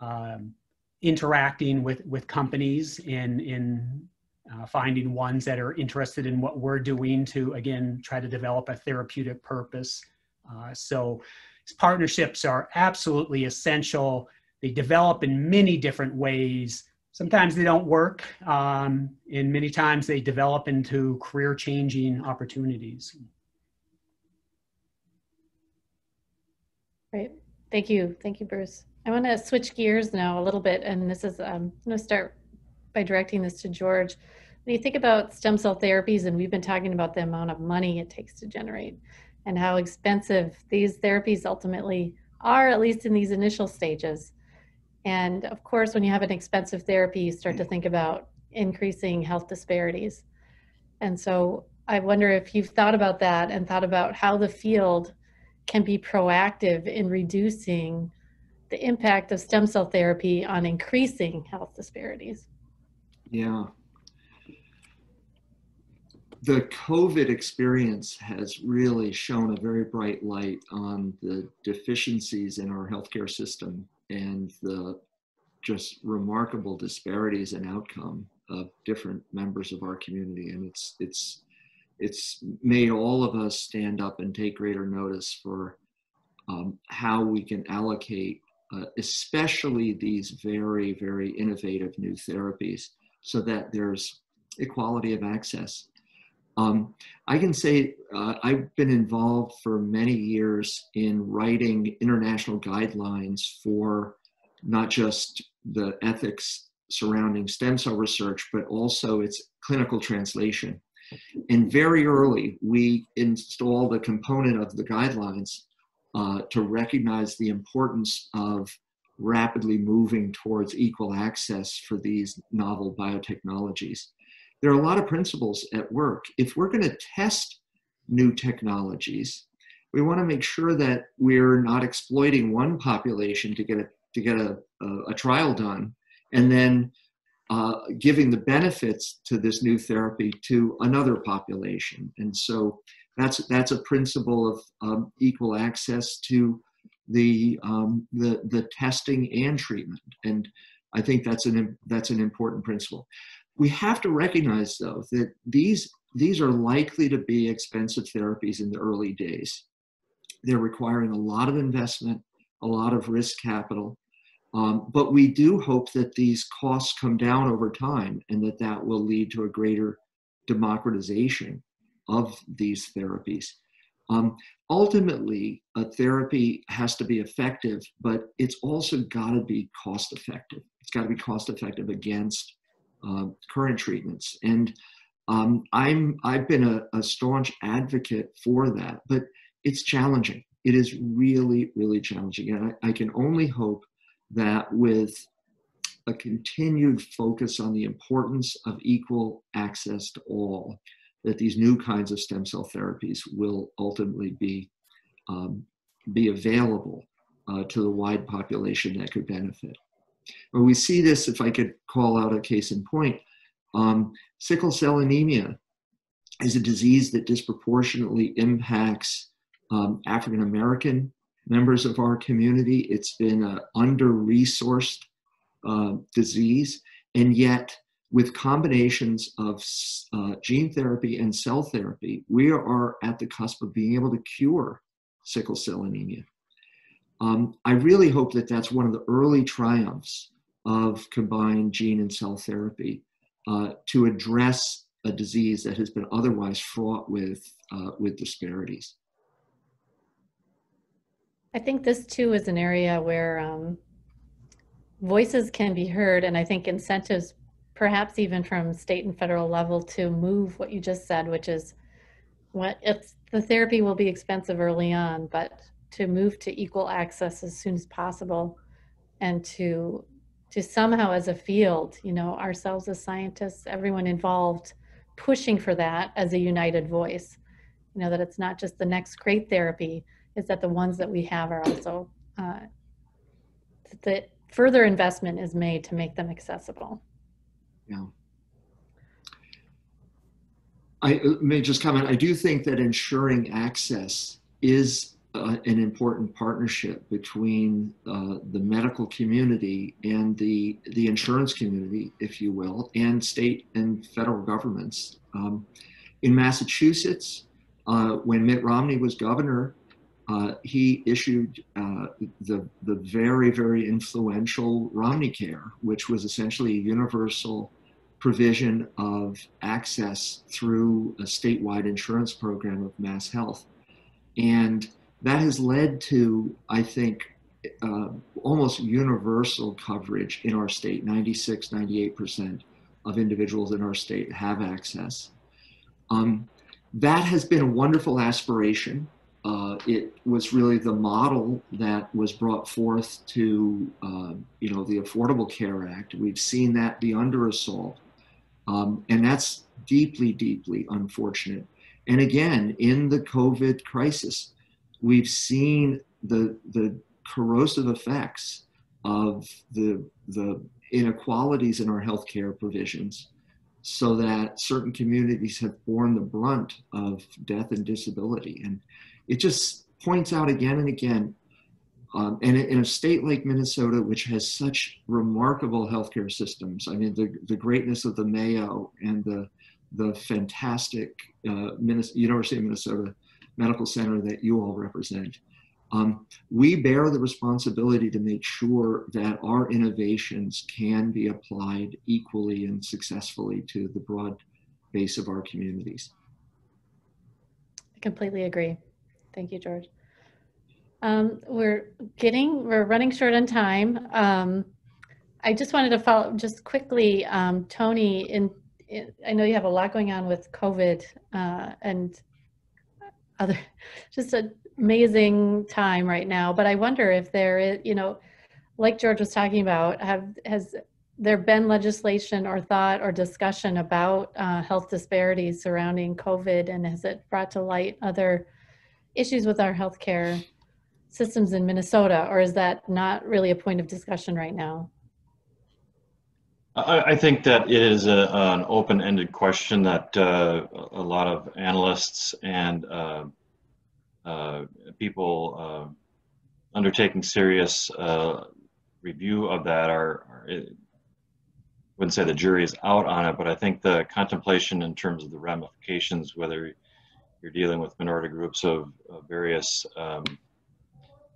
um, interacting with, with companies in, in uh, finding ones that are interested in what we're doing to, again, try to develop a therapeutic purpose. Uh, so. Partnerships are absolutely essential. They develop in many different ways. Sometimes they don't work, um, and many times they develop into career-changing opportunities. Great. Thank you. Thank you, Bruce. I want to switch gears now a little bit, and this is, um, I'm going to start by directing this to George. When you think about stem cell therapies, and we've been talking about the amount of money it takes to generate, and how expensive these therapies ultimately are, at least in these initial stages. And of course, when you have an expensive therapy, you start to think about increasing health disparities. And so I wonder if you've thought about that and thought about how the field can be proactive in reducing the impact of stem cell therapy on increasing health disparities. Yeah. The COVID experience has really shone a very bright light on the deficiencies in our healthcare system and the just remarkable disparities in outcome of different members of our community. And it's, it's, it's made all of us stand up and take greater notice for um, how we can allocate, uh, especially these very, very innovative new therapies so that there's equality of access. Um, I can say uh, I've been involved for many years in writing international guidelines for not just the ethics surrounding stem cell research, but also its clinical translation. And very early, we installed a component of the guidelines uh, to recognize the importance of rapidly moving towards equal access for these novel biotechnologies. There are a lot of principles at work. If we're going to test new technologies, we want to make sure that we're not exploiting one population to get a, to get a, a, a trial done, and then uh, giving the benefits to this new therapy to another population. And so that's, that's a principle of um, equal access to the, um, the, the testing and treatment. And I think that's an, that's an important principle. We have to recognize, though, that these, these are likely to be expensive therapies in the early days. They're requiring a lot of investment, a lot of risk capital, um, but we do hope that these costs come down over time and that that will lead to a greater democratization of these therapies. Um, ultimately, a therapy has to be effective, but it's also got to be cost effective. It's got to be cost effective against Uh, current treatments. And um, I'm, I've been a, a staunch advocate for that, but it's challenging. It is really, really challenging. And I, I can only hope that with a continued focus on the importance of equal access to all, that these new kinds of stem cell therapies will ultimately be, um, be available uh, to the wide population that could benefit. Or we see this, if I could call out a case in point, um, sickle cell anemia is a disease that disproportionately impacts um, African-American members of our community. It's been an under-resourced uh, disease, and yet with combinations of uh, gene therapy and cell therapy, we are at the cusp of being able to cure sickle cell anemia. Um, I really hope that that's one of the early triumphs of combined gene and cell therapy uh, to address a disease that has been otherwise fraught with, uh, with disparities. I think this too is an area where um, voices can be heard, and I think incentives perhaps even from state and federal level to move what you just said, which is what it's, the therapy will be expensive early on, but to move to equal access as soon as possible, and to, to somehow as a field, you know, ourselves as scientists, everyone involved, pushing for that as a united voice, you know, that it's not just the next great therapy, it's that the ones that we have are also, uh, that further investment is made to make them accessible. Yeah. I may just comment, I do think that ensuring access is uh, an important partnership between uh, the medical community and the, the insurance community, if you will, and state and federal governments. Um, in Massachusetts, uh, when Mitt Romney was governor, uh, he issued uh, the, the very, very influential RomneyCare, which was essentially a universal provision of access through a statewide insurance program of Mass Health. And that has led to, I think, uh, almost universal coverage in our state. ninety-six, ninety-eight percent of individuals in our state have access. Um, that has been a wonderful aspiration. Uh, it was really the model that was brought forth to, uh, you know, the Affordable Care Act. We've seen that be under assault, um, and that's deeply, deeply unfortunate. And again, in the COVID crisis, we've seen the the corrosive effects of the the inequalities in our healthcare provisions, so that certain communities have borne the brunt of death and disability. And it just points out again and again, um, and in a state like Minnesota, which has such remarkable healthcare systems, I mean, the, the greatness of the Mayo and the, the fantastic uh, Minnesota, University of Minnesota Medical Center that you all represent, um, we bear the responsibility to make sure that our innovations can be applied equally and successfully to the broad base of our communities. I completely agree. Thank you, George. Um, we're getting, we're running short on time. Um, I just wanted to follow up just quickly, um, Tony, in, in, I know you have a lot going on with COVID uh, and other, just an amazing time right now, but I wonder if there is, you know, like George was talking about, have, has there been legislation or thought or discussion about uh, health disparities surrounding COVID, and has it brought to light other issues with our healthcare systems in Minnesota, or is that not really a point of discussion right now? I, I think that it is a, an open-ended question that uh, a lot of analysts and uh, uh, people uh, undertaking serious uh, review of that are, are I wouldn't say the jury is out on it, but I think the contemplation in terms of the ramifications, whether you're dealing with minority groups of, of various um,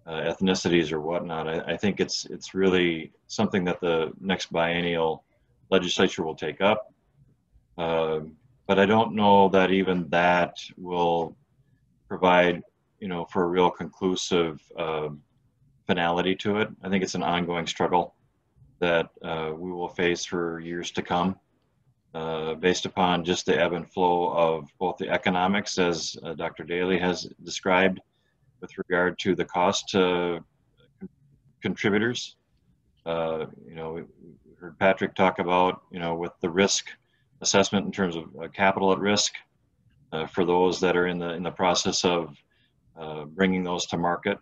uh, ethnicities or whatnot. I, I think it's it's really something that the next biennial legislature will take up. Uh, but I don't know that even that will provide, you know, for a real conclusive uh, finality to it. I think it's an ongoing struggle that uh, we will face for years to come. Uh, based upon just the ebb and flow of both the economics, as uh, Doctor Daley has described, with regard to the cost to uh, contributors. Uh, you know, we heard Patrick talk about, you know, with the risk assessment in terms of uh, capital at risk, uh, for those that are in the in the process of uh, bringing those to market,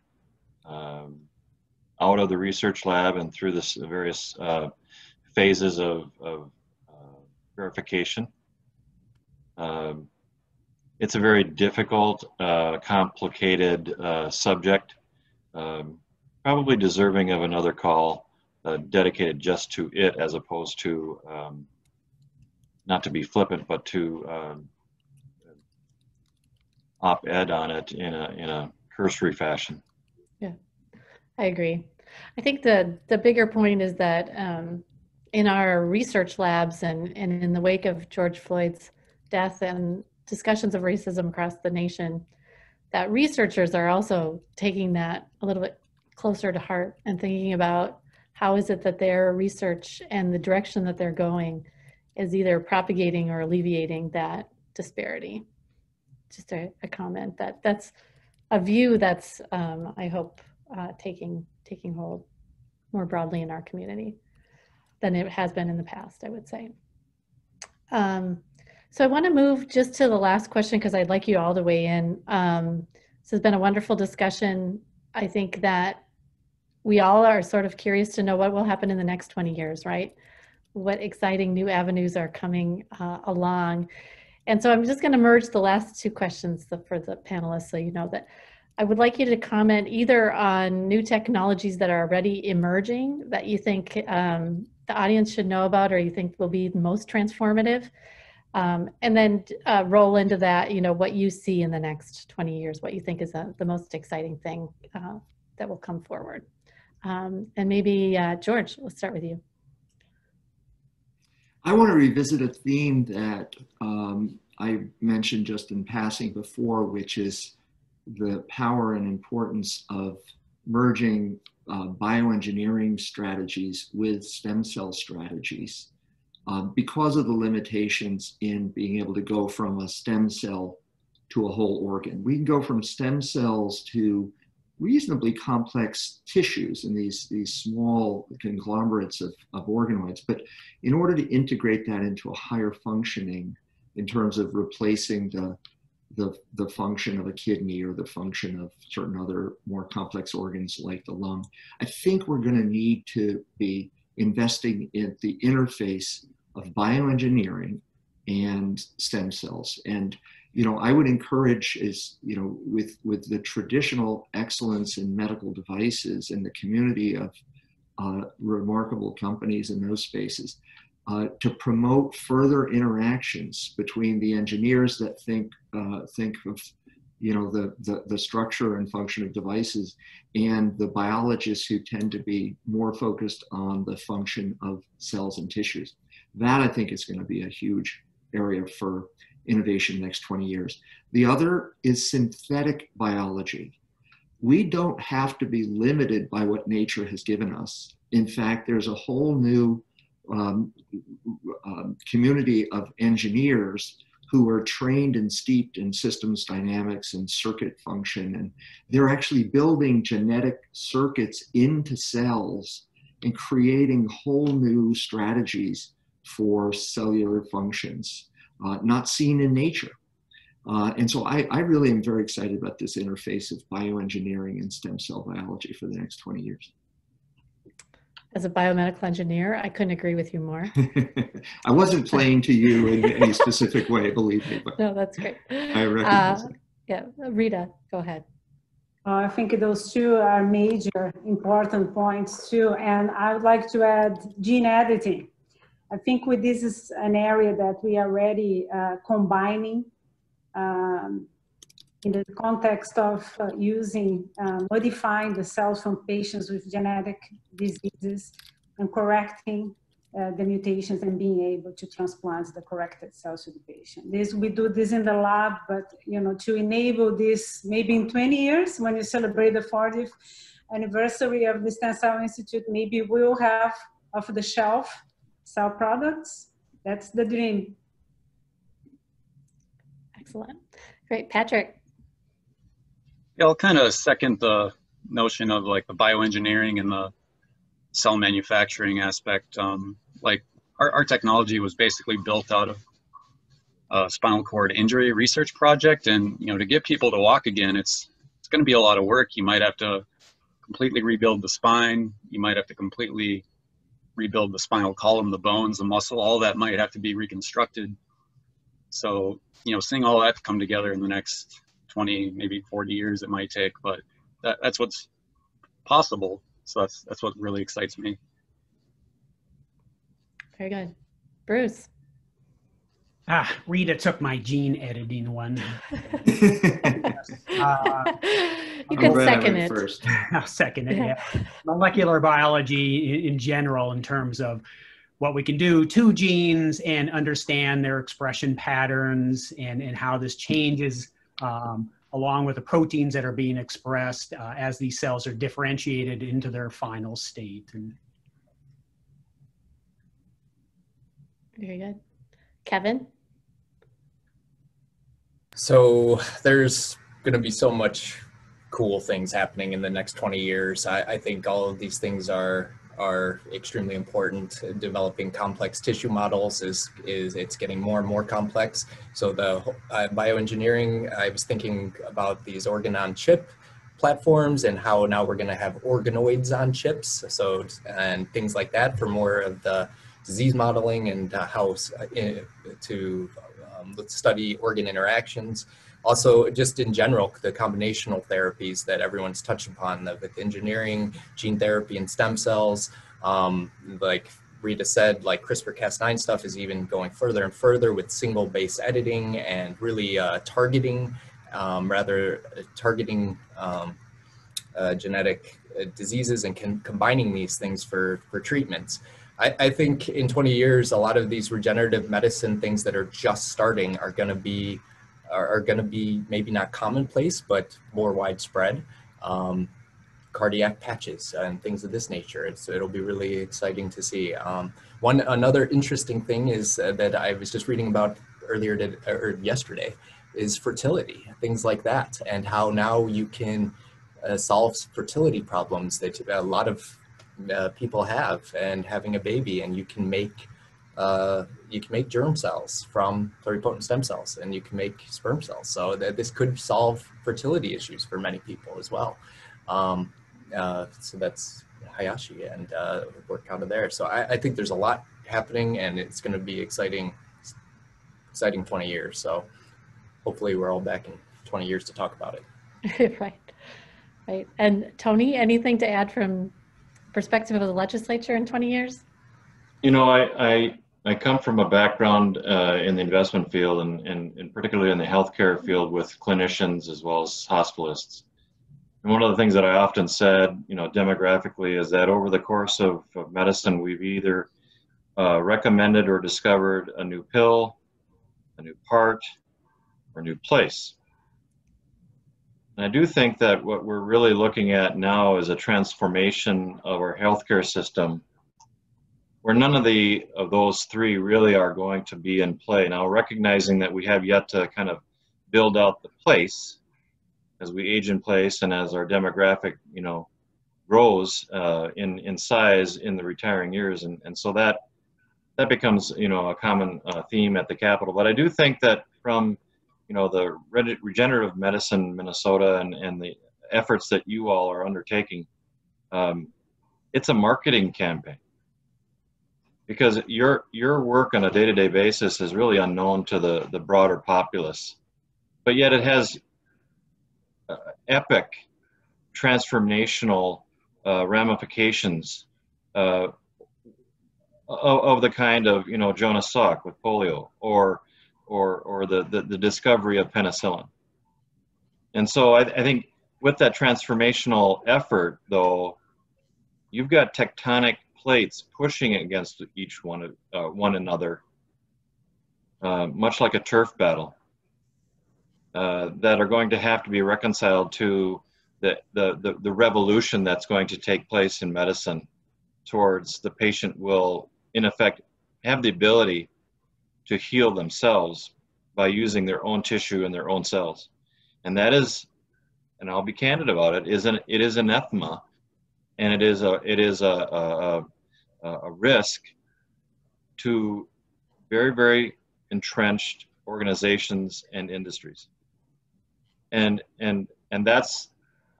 um, out of the research lab and through the various uh, phases of, of uh, verification. Uh, it's a very difficult, uh, complicated uh, subject, um, probably deserving of another call uh, dedicated just to it, as opposed to, um, not to be flippant, but to um, op-ed on it in a, in a cursory fashion. Yeah, I agree. I think the, the bigger point is that um, in our research labs and, and in the wake of George Floyd's death and discussions of racism across the nation, that researchers are also taking that a little bit closer to heart and thinking about how is it that their research and the direction that they're going is either propagating or alleviating that disparity. Just a, a comment that that's a view that's, um, I hope, uh, taking, taking hold more broadly in our community than it has been in the past, I would say. Um, So I want to move just to the last question because I'd like you all to weigh in. Um, this has been a wonderful discussion. I think that we all are sort of curious to know what will happen in the next twenty years, right? What exciting new avenues are coming uh, along. And so I'm just going to merge the last two questions for the panelists, so you know that I would like you to comment either on new technologies that are already emerging that you think um, the audience should know about or you think will be most transformative. Um, and then uh, roll into that, you know, what you see in the next twenty years, what you think is a, the most exciting thing uh, that will come forward. Um, and maybe, uh, George, let's start with you. I want to revisit a theme that um, I mentioned just in passing before, which is the power and importance of merging uh, bioengineering strategies with stem cell strategies. Um, because of the limitations in being able to go from a stem cell to a whole organ. We can go from stem cells to reasonably complex tissues in these, these small conglomerates of, of organoids, but in order to integrate that into a higher functioning in terms of replacing the, the, the function of a kidney or the function of certain other more complex organs like the lung, I think we're going to need to be investing in the interface of bioengineering and stem cells. And, you know, I would encourage is, you know, with, with the traditional excellence in medical devices and the community of uh, remarkable companies in those spaces, uh, to promote further interactions between the engineers that think, uh, think of, you know, the, the, the structure and function of devices and the biologists who tend to be more focused on the function of cells and tissues. That I think is going to be a huge area for innovation in the next twenty years. The other is synthetic biology. We don't have to be limited by what nature has given us. In fact, there's a whole new um, um, community of engineers who are trained and steeped in systems dynamics and circuit function. And they're actually building genetic circuits into cells and creating whole new strategies for cellular functions, uh, not seen in nature. Uh, and so I, I really am very excited about this interface of bioengineering and stem cell biology for the next twenty years. As a biomedical engineer, I couldn't agree with you more. I wasn't playing to you in any specific way, believe me. But no, that's great. I recognize uh, it. Yeah, Rita, go ahead. Uh, I think those two are major important points too. And I would like to add gene editing. I think with this is an area that we are already uh, combining um, in the context of uh, using, uh, modifying the cells from patients with genetic diseases and correcting uh, the mutations and being able to transplant the corrected cells to the patient. This, we do this in the lab, but you know, to enable this maybe in twenty years when you celebrate the fortieth anniversary of the Stem Cell Institute, maybe we'll have off-the-shelf cell products. That's the dream. Excellent. Great. Patrick. Yeah, I'll kind of second the notion of like the bioengineering and the cell manufacturing aspect. Um, like our, our technology was basically built out of uh, spinal cord injury research project. And, you know, to get people to walk again, it's, it's going to be a lot of work. You might have to completely rebuild the spine. You might have to completely rebuild the spinal column, the bones, the muscle, all that might have to be reconstructed. So, you know, seeing all that come together in the next twenty, maybe forty years it might take, but that, that's what's possible. So that's, that's what really excites me. Very good. Bruce. Ah, Rita took my gene editing one. uh, you can second it. First. I'll second it, yeah. Molecular biology in general, in terms of what we can do to genes and understand their expression patterns and, and how this changes um, along with the proteins that are being expressed uh, as these cells are differentiated into their final state. And very good. Kevin? So there's going to be so much cool things happening in the next twenty years. I, I think all of these things are are extremely important. Developing complex tissue models is, is it's getting more and more complex. So the uh, bioengineering, I was thinking about these organ-on-chip platforms and how now we're going to have organoids on chips. So, and things like that for more of the disease modeling and uh, how uh, to um, study organ interactions. Also, just in general, the combinational therapies that everyone's touched upon, the, with engineering, gene therapy, and stem cells. Um, like Rita said, like CRISPR Cas nine stuff is even going further and further with single base editing and really uh, targeting, um, rather targeting um, uh, genetic diseases and can, combining these things for, for treatments. I, I think in twenty years, a lot of these regenerative medicine things that are just starting are going to be are, are going to be maybe not commonplace, but more widespread. Um, cardiac patches and things of this nature. It's, it'll be really exciting to see. Um, one another interesting thing is uh, that I was just reading about earlier to, or yesterday is fertility, things like that, and how now you can uh, solve fertility problems that a lot of Uh, people have, and having a baby, and you can make uh, you can make germ cells from pluripotent stem cells, and you can make sperm cells. So that this could solve fertility issues for many people as well. Um, uh, so that's Hayashi and uh, work out of there. So I, I think there's a lot happening, and it's going to be exciting, exciting twenty years. So hopefully we're all back in twenty years to talk about it. Right, right. And Tony, anything to add from perspective of the legislature in twenty years? You know, I, I, I come from a background uh, in the investment field and, and, and particularly in the healthcare field with clinicians as well as hospitalists. And one of the things that I often said, you know, demographically is that over the course of, of medicine, we've either uh, recommended or discovered a new pill, a new part, or a new place. And I do think that what we're really looking at now is a transformation of our healthcare system where none of the of those three really are going to be in play. Now, recognizing that we have yet to kind of build out the place as we age in place and as our demographic, you know, grows uh, in, in size in the retiring years. And, and so that, that becomes, you know, a common uh, theme at the Capitol. But I do think that from you know, the Regenerative Medicine Minnesota and, and the efforts that you all are undertaking, um, it's a marketing campaign. Because your your work on a day-to-day basis is really unknown to the, the broader populace. But yet it has uh, epic transformational uh, ramifications uh, of, of the kind of, you know, Jonas Salk with polio, or or, or the, the, the discovery of penicillin. And so I, I think with that transformational effort, though, you've got tectonic plates pushing against each one, of, uh, one another, uh, much like a turf battle, uh, that are going to have to be reconciled to the, the, the, the revolution that's going to take place in medicine towards the patient will, in effect, have the ability to heal themselves by using their own tissue and their own cells. And that is, and I'll be candid about it, is an, it is anathema, and it is a it is a, a, a risk to very, very entrenched organizations and industries. And, and, and that's,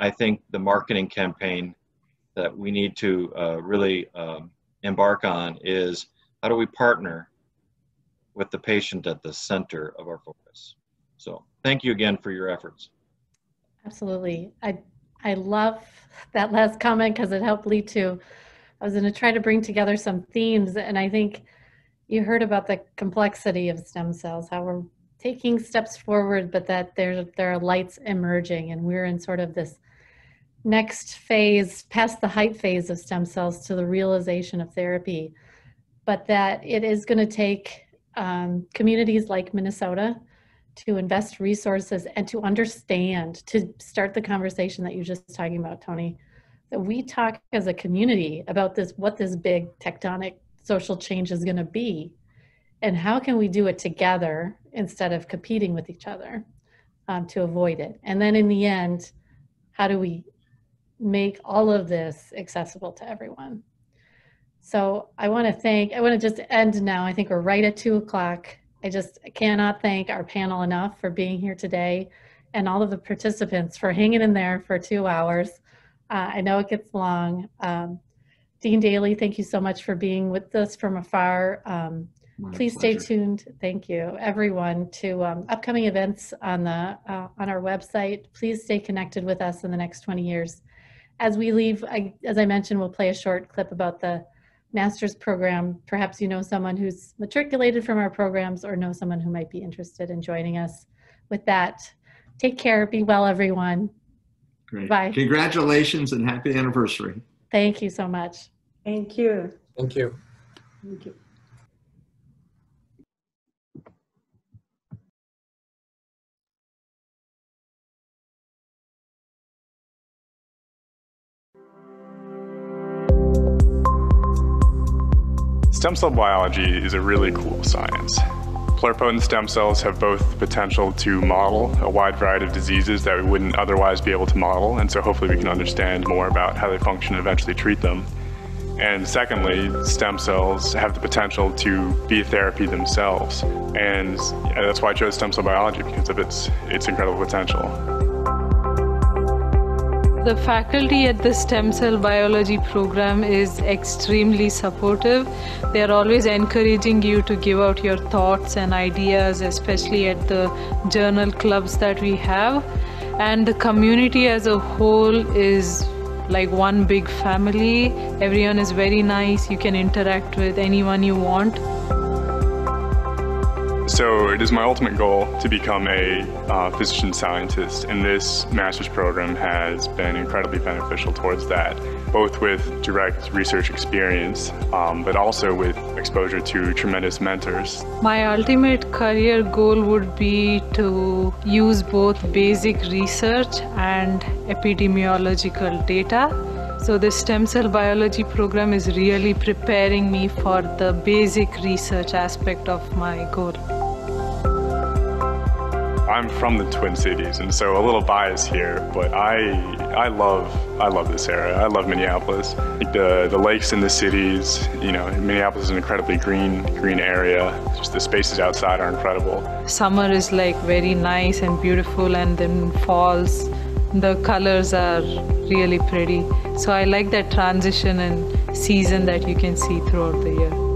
I think, the marketing campaign that we need to uh, really um, embark on, is how do we partner with the patient at the center of our focus. So thank you again for your efforts. Absolutely. I, I love that last comment because it helped lead to, I was going to try to bring together some themes, and I think you heard about the complexity of stem cells, how we're taking steps forward, but that there, there are lights emerging, and we're in sort of this next phase, past the hype phase of stem cells to the realization of therapy, but that it is going to take um, communities like Minnesota to invest resources and to understand, to start the conversation that you're just talking about, Tony, that we talk as a community about this, what this big tectonic social change is going to be, and how can we do it together instead of competing with each other um, to avoid it. And then in the end, how do we make all of this accessible to everyone? So I want to thank, I want to just end now. I think we're right at two o'clock. I just cannot thank our panel enough for being here today, and all of the participants for hanging in there for two hours. Uh, I know it gets long. Um, Dean Daley, thank you so much for being with us from afar. Um, please pleasure. Stay tuned. Thank you, everyone, to um, upcoming events on, the, uh, on our website. Please stay connected with us in the next twenty years. As we leave, I, as I mentioned, we'll play a short clip about the master's program. Perhaps you know someone who's matriculated from our programs, or know someone who might be interested in joining us. With that, take care. Be well, everyone. Great. Bye. Congratulations and happy anniversary. Thank you so much. Thank you. Thank you. Thank you. Stem cell biology is a really cool science. Pluripotent stem cells have both the potential to model a wide variety of diseases that we wouldn't otherwise be able to model, and so hopefully we can understand more about how they function and eventually treat them. And secondly, stem cells have the potential to be a therapy themselves, and that's why I chose stem cell biology, because of its, its incredible potential. The faculty at the Stem Cell Biology program is extremely supportive. They are always encouraging you to give out your thoughts and ideas, especially at the journal clubs that we have. And the community as a whole is like one big family. Everyone is very nice. You can interact with anyone you want. So it is my ultimate goal to become a uh, physician scientist, and this master's program has been incredibly beneficial towards that, both with direct research experience, um, but also with exposure to tremendous mentors. My ultimate career goal would be to use both basic research and epidemiological data. So the stem cell biology program is really preparing me for the basic research aspect of my goal. I'm from the Twin Cities, and so a little bias here, but I I love I love this area. I love Minneapolis. The the lakes in the cities, you know, Minneapolis is an incredibly green green area. Just the spaces outside are incredible. Summer is like very nice and beautiful, and then falls, the colors are really pretty. So I like that transition and season that you can see throughout the year.